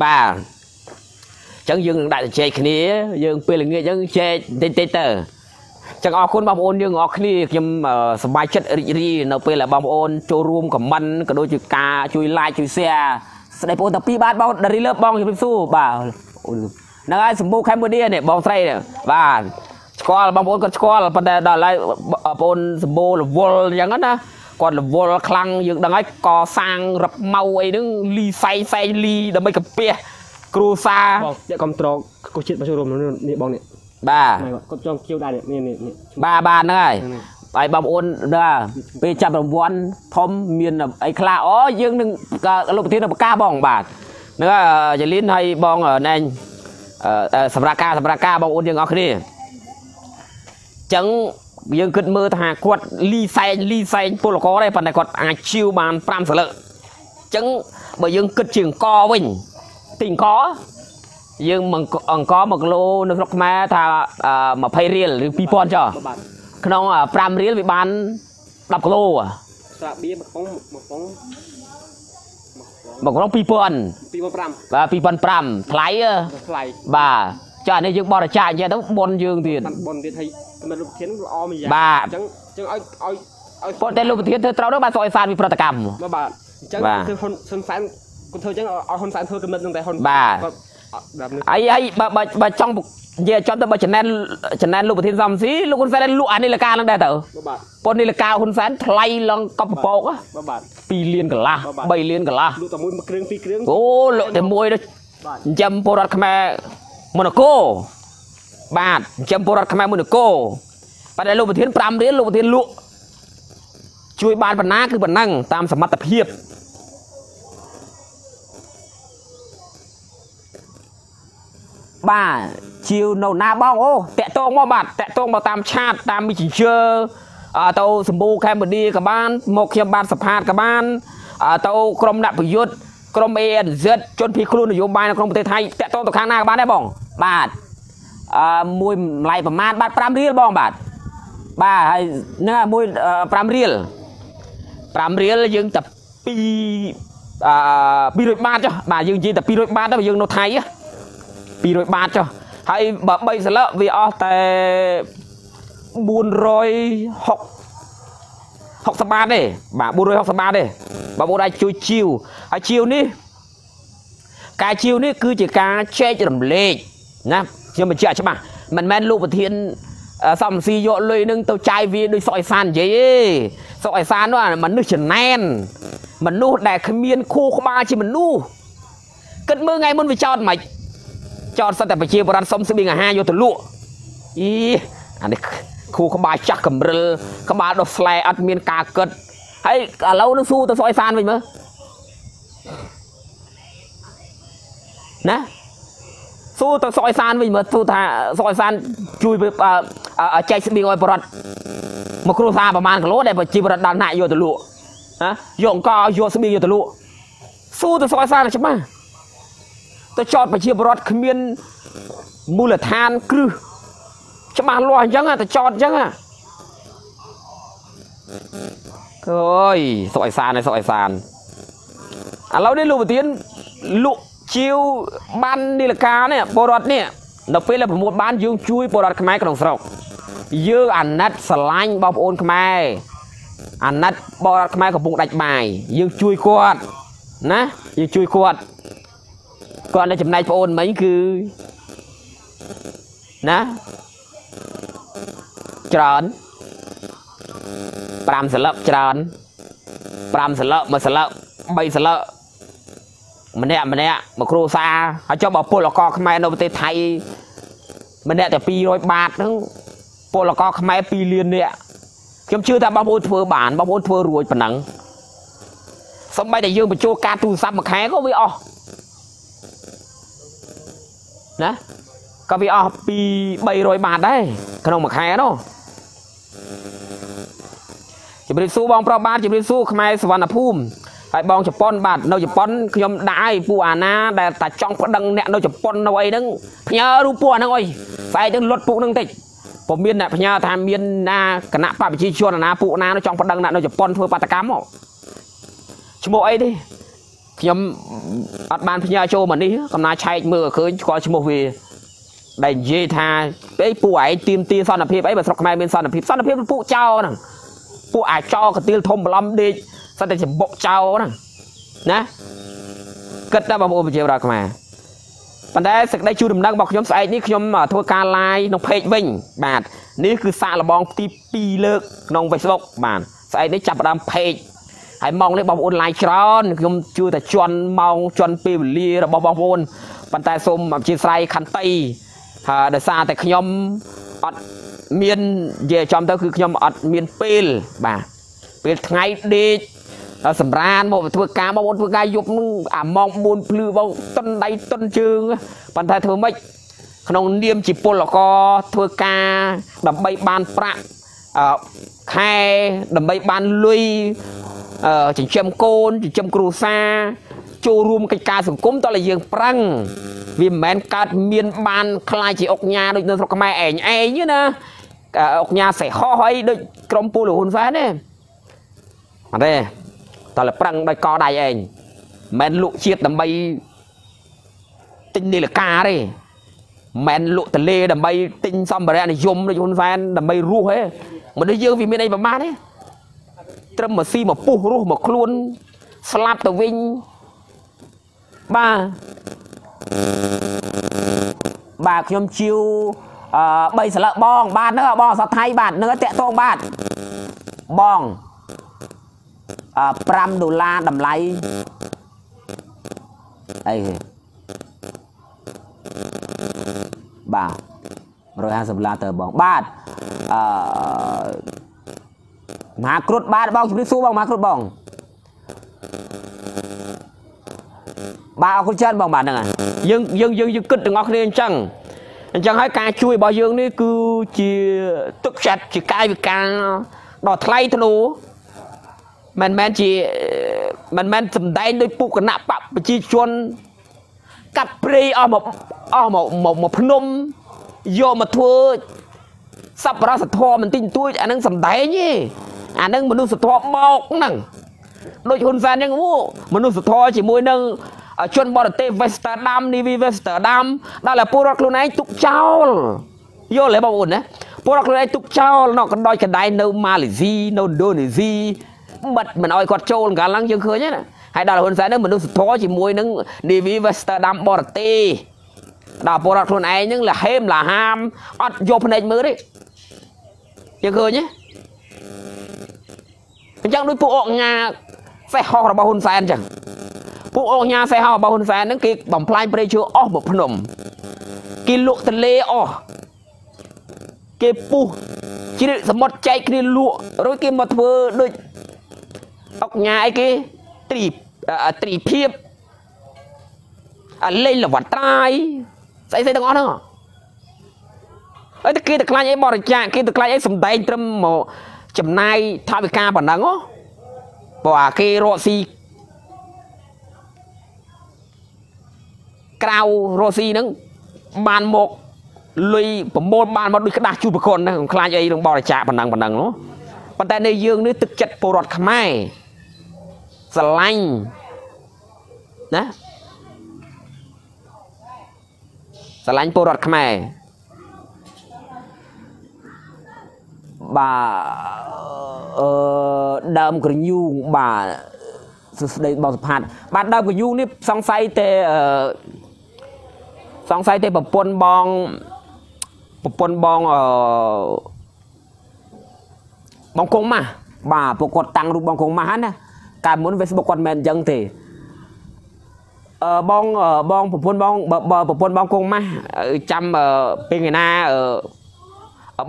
บ่าจังยังได้เช็คนี้ยังเปลี่ยนเงี้ยยังเช็คเตอจังออกคนบางคนยังออกนี่ยังสบายชัดรีเราเปลี่ยนแล้วบางคนโจรวมกับมันกระโดดจุดกาจุยไล่จุยเสียสไนเปอร์ตะปีบาดบอลดาริเลิฟบอลยังไปสู้บ่านักไอ้สมบูรณ์แคมเบอร์เดียเนี่ยบอลไทยเนี่ยบ่าสกอร์บางคนก็สกอร์ประเดี๋ยวได้ไล่บอลสมบูรณ์วอลอย่างนั้นนะก่อนวอลคลังยังดังไอ้ก่อสร้างรับเมาไอ้นึงลีไซลีดับไม่กับเปียครูซาจะคอมตรก็ชิดมาชมรมนี่บอลเนี่ยบ้าก็จ้องเกี่ยวได้เนี่ยนี่บ้าบ้านนั่นไงไอ้บอมโอนเด้อไปจับรางวัลทอมเมียนไอ้คลาอ๋อยังหนึ่งลูกทีนับก้าบองบาทนั่นก็จะลิ้นให้บองในสัมราคาบอมโอนยังเอาขึ้นนี่จังยังขึ้นมือทหารขวดลีไซปุโรโกได้ปันในขวดอาชิวบานปรามเสลอจังบ่ยังขึ้นเฉียงกอวิ่งติงก็ยังมันก็มันโลนึกรักแม่ถ้ามาไพเรียนหรือปีปอนจ้ะขนมปรามเรียนวิบานดับโลอ่ะสระบีมันป้อง บางคนปีปอนบ่าปีปอนปรำไถบ่าจานนี้ยังบอลจ่ายยังต้องบอลยืงทีมันลูกเทียนออมอย่างบ่าจังไอ้ปอนแต่ลูกเทียนเธอเตาด้วยบ่าซอยซานมีพฤติกรรมบ่าจังคือคนซานคนเธอจังเอาคนซานเธอกำลังตั้งแต่คนบ่าไอ้บ่าจังเดี๋ยวจอมตะบะฉะนั้นลูกประเทศซอมซีลูกคุณแฟนลูกอันนี้ละกาลังได้เต๋อปนนี่ละกาคุณแฟนไทยลองกบปอกอ่ะปีเลียนกะละใบเลียนกะละลูกตะมุยมาเครื่องปีเครื่องโอ้ลูกตะมุยด้วยจำโปรดขมามอนโกบาดจำโปรดขมามอนโกปัจจัยลูกประเทศปรามเรียนลูกประเทศลูกช่วยบานปัญหาคือปัญนั่งตามสมรรถเพียบบ่าชิวโนนาบ้องโอ้แตะโต้งมาบัดแตะโต้งมาตามชาติตามมิจิเชอร์เตาสมบูแคมบดีกับบ้านโมกเขียมบ้านสะพานกับบ้านเตากรมนักประยุทธ์กรมเอ็นเจ็ดจนพิครูนโยบายในกรมประเทศไทยแตะโต้งตกข้างหน้ากับบ้านได้บ้องบาดมวยไหลประมาณบาดปรามเรียลบ้องบาดบ่าให้เนื้อมวยปรามเรียลยิงแต่ปีร้อยบาทจ้ะบ่ายิงแต่ปีร้อยบาทแล้วยิงโนไทยอ่ะปีร้อยบาทจ้ะให้แบบใบสละวิออแต่บุญรอยหกสบาทเลยบ่าบุญรอยหกสบาทเลยบ่าบุญได้ช่วยชิวให้ชิวนี่การชิวนี่คือจะการแช่จะดำเละนะยังมันเชื่อใช่ไหมมันแม่นลูกประเทียนสำซีโยเลยนึงตัวใจวีโดยซอยซานเย่ซอยซานว่ามันนึกจะแน่นมันนู่นแต่ขมิ้นคู่ขมาชิมันนู่นเกิดเมื่อไงมันไปจอดไหมจอดสัตว์แต่ไปเชียร์บอลสมศรีงาห้าโยตุลุอีอันนี้ครูขบายจักกับเรือขบายดอกแฝดอัดเมียนกาเกิดให้เราต้องสู้ตัวซอยซานไปมั้ยนะสู้ตัวซอยซานไปมั้ยสู้ท่าซอยซานช่วยไปใจสมิงอยบอลมาครูซาประมาณกระโลได้ไปเชียร์บอลด้านหน้าโยตุลุนะโยงก็โยสมิงโยตุลุสู้ตัวซอยซานใช่ไหมตัวจอดไปเชียบรอดขมิ้นมูลธานครือจะมาลอยยังอ่ะตัวจอดยังอ่ะเฮ้ยสอยซานเลยสอยซานเราได้ลูกตีนลูกชิวบ้านนิลกาเนี่ยบรอดเนี่ยเราเป็นเราผมหมดบ้านยืมช่วยบรอดขมายกระดองสระยืมอันนัดสลายบอบโอนขมายอันนัดบรอดขมายกับบุกดักใหม่ยืมช่วยกวดนะยืมช่วยกวดก่อนในจำนายโอนไหมคือนะจานปรามสลับจานปรามสลับมาสลับใบสลับมันเนี่ยมาครูซาเขาจะบอกโปรละกอขมายในประเทศไทยมันเนี่ยแต่ปีร้อยบาททั้งโปรละกอขมายปีเรียนเนี่ยจำชื่อแต่บางคนเผลอบานบางคนเผลอรวยผนังสมัยแต่ยืมไปโจการตูซับมาแข่งก็ไม่ออกนะก็ไปออกปีใบรอยบาทได้ขนมแข็งเนาะจะไปสู้บองประบาทจะไปสู้ขมายสวรรณภูมิไอ้บองจะป้อนบาทเราจะป้อนขยมได้ปูอาณาแต่แต่จ้องพดังเนี่ยเราจะป้อนเอาไอ้นั่งพญารูปัวนั่งไอ้ใส่ตั้งรถปูนั่งติดผมเมียนน่ะพญาทำเมียนนาคณะป่าปิชิชวนนาปูนาเราจ้องพดังน่ะเราจะป้อนเพื่อปาตกรรมอ่ะชั่วโมงไอ้ดิยมอัดบานพญาโจมันนี่กำนาชัยมือคืนก่อนชั่วโมงวีได้เยธาไอ้ปู่ไอ้ตีมตีซ่อนอภิไอ้แบบสกมายเป็นซ่อนอภิเป็นปู่เจ้าน่ะปู่ไอ้เจ้าก็ตีทมบลัมดีแสดงจะบกเจ้าน่ะนะเกิดได้บ่าวอุปเจวราขมาปันได้ศึกได้ชูดำดังบอกยมใส่นี่ยมทัวร์การไลน์น้องเพจวิ่งบาทนี่คือสารบองตีปีเลิกน้องเฟซบุ๊กบาทใส่ได้จับดำเพจไอ้มองเล็กบอลออนไลน์ชอนยมชื่อแต่ชวนมองชวนปีบุรีระบบบอลบอลปันแต่สมแบบจีไซคันตีเดซาแต่ขยมอัดเมียนเยจอมเท่าคือขยมอัดเมียนปีลบ่าปีลไงดีสำราญบอกเพื่อการบอกเพื่อการยุบมึงมองบนพลือบอกต้นใดต้นจึงปันแต่เธอไม่ขนมเนียมจีบปนหรอกก็เพื่อการดับใบบานประไข่ดับใบบานลุยจิ๋มเชื่อมโกนจิ๋มเชื่อมครูซาโจรูมกิจการสังคมตอนเลยยังปรังวิมแมนการเมียนบานคลายจีอกยาโดยเนื้อสกมายแอนแอนยื้อนะอกยาใส่ห่อหอยโดยกรมปูหรือหุ่นฟ้าเนี่ยอะไรตอนเลยปรังโดยกอดายแอน ม่นลุเชียดดำใบติงนี่แหละกาเลยแม่นลุทะเลดำใบติงซ้ำแบบนี้ยมเลยคนแฟนดำใบรู้เฮ้มันได้เยอะวิมีในประมาณนี้ตรมมาซีมาปูรู้มาคลุ้นสลับตัววิ่งบ้าบ้าขยมชิวใบสลับบองบ้านเนื้อบ้องสัตว์ไทยบ้านเนื้อเตะโต้บ้านบ้องปรัมดูลาดำไหลไอ้บ้าร้อยห้าสิบล้านเตอบ้องบ้านมากรุดบ้านบ้องชุบสู้บ้องมากรุดบ้องบ้าเอาคนเช่นบ้องบ้านนั่นไงยังกึดงอกเรียนจังจังให้การช่วยบ่อยยังนี่คือจีตึกจัดจีกายวิการดอดไล่ทะลุมันจีมันสำได้โดยปุกกระหนับปับจีชวนกับปรีออกมาพนมโยมาทัวสับราสทอมันติ่งตัวอันนั้นสำได้ยี่อันนั้นมนุษย์สทอมอกนั่งโดยคนแฟนยังงูมนุษย์สทอจีมวยนั่งชนบอลเตะเวสเตอร์ดัมนี่วีเวสเตอร์ดัมได้แล้วพวกเราคนไหนตุกเจ้าโย่เลยบ่าวอุ่นนะพวกเราคนไหนตุกเจ้านอกกันดอยกันได้นู่นมาหรือซีนู่นโดนหรือซีบัดมันเอาไอ้กอดโจลกันลังยังเคยเนี่ยให้ได้แล้วคนใส่นั่นมันดูสุดท้อจีมวยนั่งนี่วีเวสเตอร์ดัมบอลเตะได้พวกเราคนไหนยังละเฮมละฮามอัดโยพันเอกมือดิยังเคยเนี่ยมันจังด้วยพวกออกงาใส่หอกเราบ่าวคนใส่จังพวกองค์ยาใส่ห่อบาหุนแฟนนั่นคือบ่มพลายเปรย์เชื่ออ้อแบบพนมกินลุทะเลอ้อเก็บปูชีวิตสมมติใจกินลุโรยกินมาเถอะโดยออกงาไอ้กี้ตรีเพียบเล่นหลับหวัดตายใส่ตะงอนเนาะไอ้ตะกี้ตะกลายไอ้บอลจ่ากี้ตะกลายไอ้สมใจตรมหมอจำนายทาวิกาปนังอ้อบ่ากี้โรซีกราวโรซีนั่งบานหมกลุยผมโมบานมาดูกระดาษจูบคนนะคลายใจลงบอลจ่าพนังเนาะปัตตานียืงนี่ตึกจัดโปรดขมายสไลน์นะสไลน์โปรดขมายบ่าดำกระยูบ่าได้บอลผ่านบ่าดำกระยูนี่สงสัยแต่สองไซต์เตะปปนบองบองคงมาบ่าปกติตังรูปบองคงมาฮะนะการมุนเวสบอกคนแมนยังเตะบองปปนบองบองคงมาจำเป็นไงนะ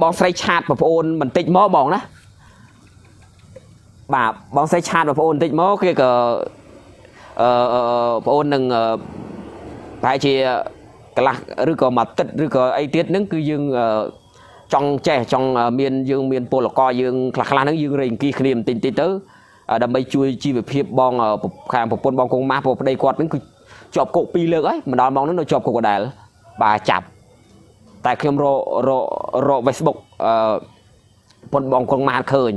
บองไซชาติปปนมันติดหม้อบองนะบ่าบองไซชาติปปนติดหม้อคือก็ปปนหนึ่งไทยเชียกลักหรือก็มาติดหรือก็ไอเตี้ยนั่นคือยังจองแจจองเมียนโปลกอยังคลักคลานั่นยังเร่งกีครีมติดติดเตอร์ดำไปช่วยชีวิตเพียบบองขามปนบองคงมาปนได้กอดนั่นคือจอบกบปีเลยไอ้มันนอนมองนั่นเราจอบกบกระดาษป่าจับแต่เขียมโรเฟซบุ๊กปนบองคงมาเคย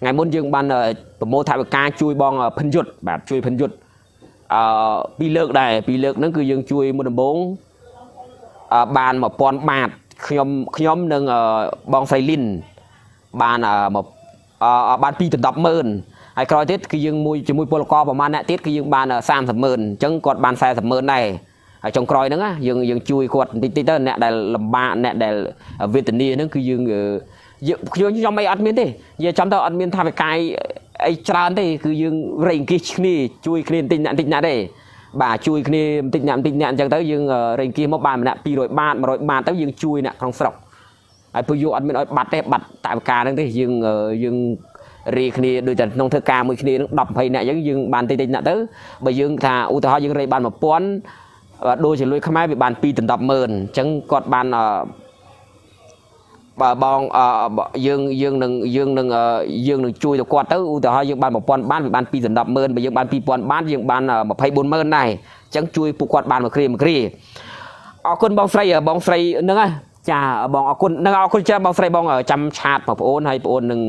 ไงมุนยังบันโมทายกาช่วยบองพันยุดแบบช่วยพันยุดปีเลิกได้ปีเลิกนั่นคือยังช่วยมุนบงบานมาปอนบาดขยมหนึ่งบองไซลินบานมาบานปีถึง10,000ไอ้ครอยทิศคือยังมวยโปรกอประมาณนั้นทิศคือยังบาน30,000จังกอดบาน30,000ได้ไอ้จงครอยนั่งยังช่วยกอดติดๆเนี่ยได้ลำบากเนี่ยได้เวทนีนั่นคือยังยังไม่อัดเมียนดิยังจำได้อัดเมียนทำไปไกลไอ้จานได้คือยังเร่งกิจนี่ช่วยคลีนติดหนาได้บ่าช่วยคลีนติดหนาจังเต้ยังเร่งกิจมาบานมันน่ะปี100 บาทเต้ยังช่วยน่ะของสรอกไอ้พยุอันมันเอาบัตรได้บัตรตามการนั่นได้ยังรีคลีนโดยแต่น้องเธอกามือคลีนดับไฟน่ะยังบานติดหนาเต้บ่ยังถ้าอุตหะยังเร่งบานมาป้อนโดยจะลุยขมายไปบานปีถึง10,000จังกอดบานบองยืงหนึ่งช่วยตัวกอดเต้าแต่เขายืงบานแบบปอนบ้านไปบานปีสันดับเมินไปยืงบานปีปอนบ้านยืงบานแบบไพ่บนเมินได้จังช่วยปูกอดบานแบบครีเอาคนบองไฟนึกไงจ่าบองเอาคนจะบองไฟบองจำชาติแบบโอนให้โอนหนึ่ง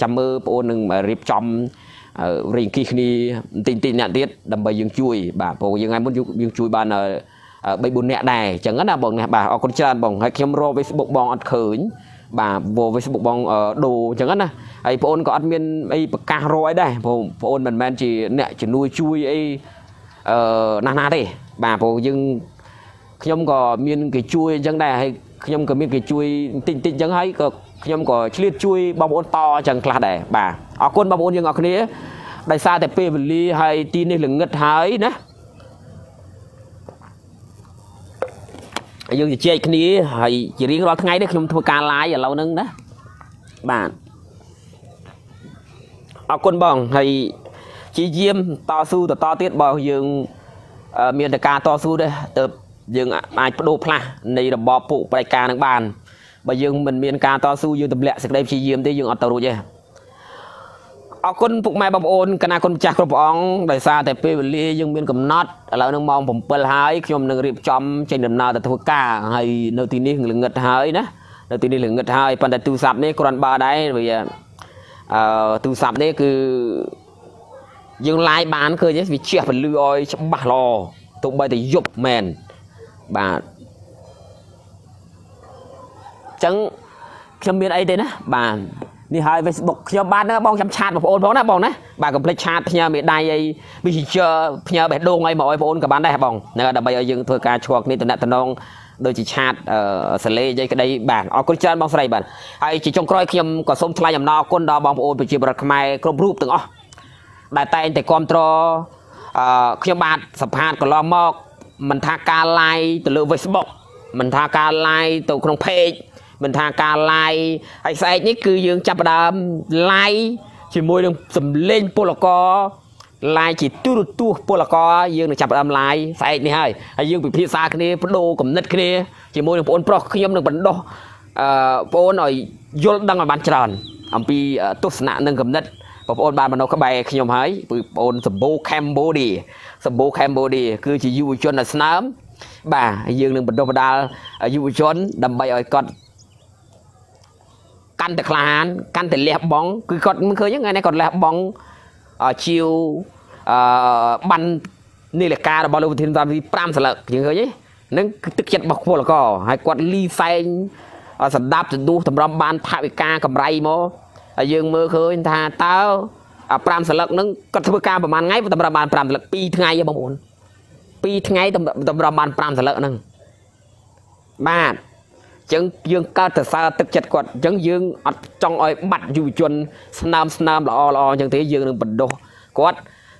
จำมือโอนหนึ่งริบจอม ริงๆนี่ตินตินเนี่ยติดดำไปยังช่วยบ่าพอยังไงมันยังช่วยบ้านไปบุญเนี่ยได้จังงั้นนะบ่งเนี่ยบ่าออกคนชาบ่งให้เข้มโรไปบุกบ่งอัดเขินบ่าโบไปบุกบ่งดูจังงั้นนะไอ้พอนก็อัดเมียนไอ้ปากกาโรไอ้ได้พอพอนมันแมนจีเนี่ยจีนุยช่วยไอ้นานาดิบ่าพอยังเข้มก็เมียนก็ช่วยจังได้ให้เข้มก็เมียนก็ช่วยตินตินจังให้ก็เข้มก็เชื่อช่วยบ่งอัดต่อจังคลาดได้บ่าออกคนบ่งอัดยังออกคนนี้ได้ซาแต่เปรีลีให้ตีนี่หลังเงดหายนะยังจะเจ๊กนี้ให้จะเรียกเราทั้งไงได้ขนมทำการลายอย่างเรานึงนะบ้านเอาคนบ่งให้จีเยี่ยมต่อสู้ต่อเตี้ยบ่ยังมีแต่การต่อสู้ด้วยแต่ยังอาจโดนพลาดในระบบปุกรายการทั้งบ้านบ่ยังมันมีการต่อสู้ยังตบเละสักได้จีเยี่ยมได้ยังอัตโตรู้ใจเอาคนผูกไม้บำโอนคณะคนจากกระป๋องได้ซาแต่เปรียังมีกับน็อตแล้วน้องมองผมเปิดหายขยมหนึ่งรีบจอมใจหนึ่งนาแต่ทุกก้าให้ในที่นี้หนึ่งเงินหายนะในที่นี้หนึ่งเงินหายปันแต่ตู้สับนี่กรอนบาได้ไปตู้สับนี่คือยังลายบ้านเคยจะวิเชียร์ผลลืออ้อยชั่วบ้ารอตุกใบแต่ยุบแมนบ้านจังขยมมีไอเดนนะบ้านนี่หายไปบอกเชียบ้านนะบองจำชาติบอกโอนบอกนะบองนะบ้านกับประชาติพญาเมตไดไอ้วิชิเชอร์พญาเมตโดงไอ้หมอไอ้โอนกับบ้านได้บองนะดับไปยังเธอการชวกนี่ตระหนักตระนองโดยจิชาติสเลย์ใจก็ได้บ้านออกกุญแจบองสไลบ้านไอ้จิจงกรอยเขียมก็ส้มทลายยำนอก้นดอบองโอนไปจีบรักไม้กรบรูปตึงอ๋อได้แต่แต่ความตรอเขียมบ้านสัมภาษณ์ก็ล้อมอกมันทาการไล่ตัวเลือกเฟซบุ๊กมันทาการไล่ตัวขนมเพจมันทางการไล่ไอ้สายนี่คือยังจับดามไล่ชิมวยลงสำเล่นโปลกอไล่จีตู้ตู้โปลกอยังจับดามไล่สายนี่ให้ไอ้ยังเป็นพิซซ่าคนนี้ปนโดกับนัดคนนี้ชิมวยลงปนปลอกขยำลงปนโดปนหน่อยยลดังมาบันจานอัมพีตุสนะหนึ่งกับนัดปนบานมันเอาเข้าไปขยำหายปนสมบูแคมโบดีสมบูแคมโบดีคือจียูชนในสนามบ่ายังหนึ่งปนโดปนดายูชนดำใบอ้อยก่อนกันแต่คลานกันแต่เล็บบองคือกดมันเคยยังไงในกดเล็บบองชิวบันนี่แหละการบอลลูนทีมตามที่ปรามสลักยังเคยยี่นั่นตึกจัดบอกพวกเราก็ให้กดรีไซน์สันดับจะดูทำรำบานพาวิกากับไรโมยังมือเคยทาเต้าปรามสลักนั่นกดทำการประมาณไงทำรำบานปรามสลักปีทั้งไงยังบางคนปีทั้งไงทำรำบานปรามสลักนั่นมายังยังการแต่ซาตึกจัดกดยังยังอัดจ้องอ้อยบัดอยู่จนสนามสนามละอละอยังเทยังหนึ่งเป็นโดกด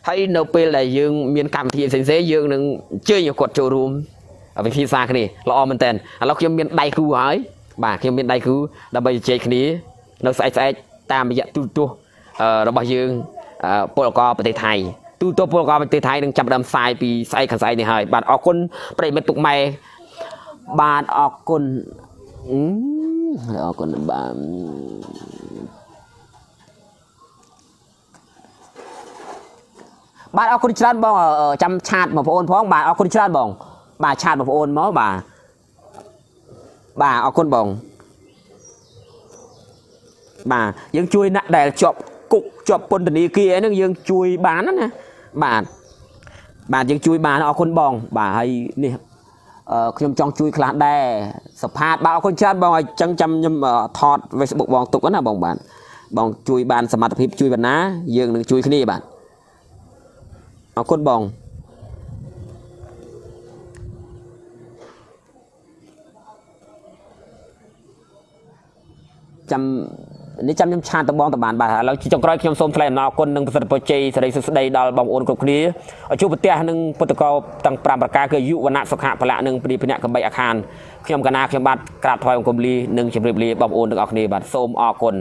ให้เนื้อเป็นอะไรยังมีการที่เซนเซยังหนึ่งเชื่ออยู่กดโชว์รูมเอาไปพิซซ่าคนนี้ละอมันเต็นแล้วยังมีได้คู่หายบ่ายังมีได้คู่ดับเบิลเจคนนี้เราใส่ใส่ตามไปยัดตู้ตู้เราบอกยังโปรกอประเทศไทยตู้ตู้โปรกอประเทศไทยหนึ่งจับดำทรายปีใส่ขันใส่ในหายบาดออกคนประเด็นเป็นตุกไม้บาดออกคนเอาคนบ้านบ้านเอาคนชาติบ้องจำชาติมาพอนพ้องบ้านเอาคนชาติบ้องบ้านชาติมาพอนม้อบ้านบ้านเอาคนบ้องบ้านยังช่วยนักแดดจบกุกจบปนตันอีกี้นั่งยังช่วยบ้านนั่นนะบ้านบ้านยังช่วยบ้านเอาคนบ้องบ้านให้นี่ขยมจองจุยคลาดได้สภาพบ่าวคนชาติบ่าวจังจำยมถอดเวสบุกบองตุกนะบองบ้านบองจุยบานสมัติพิบจุยบานนะยืงหนึ่งจุยขึ้นนี่บ้านเอาคนบองจำนี่จำยมชาติตะบองตะบานบ้านเราจงกรอยขยมส้มแฝงนาคนหนึ่งประสิทธิ์ประเจยแสดงสุดใดดาวบองโอนกลุ่มนี้ชูปเตียหนึ่งปตกต่างปรามประกาศคือยุวนาสขะพละหนึ่งปรีพเนกกับใบอาคารขยมกนาขยมบัตรกราบถอยองคมลีหนึ่งชิมรีบลีบองโอนตึกออกนี้บัตรส้มออกคน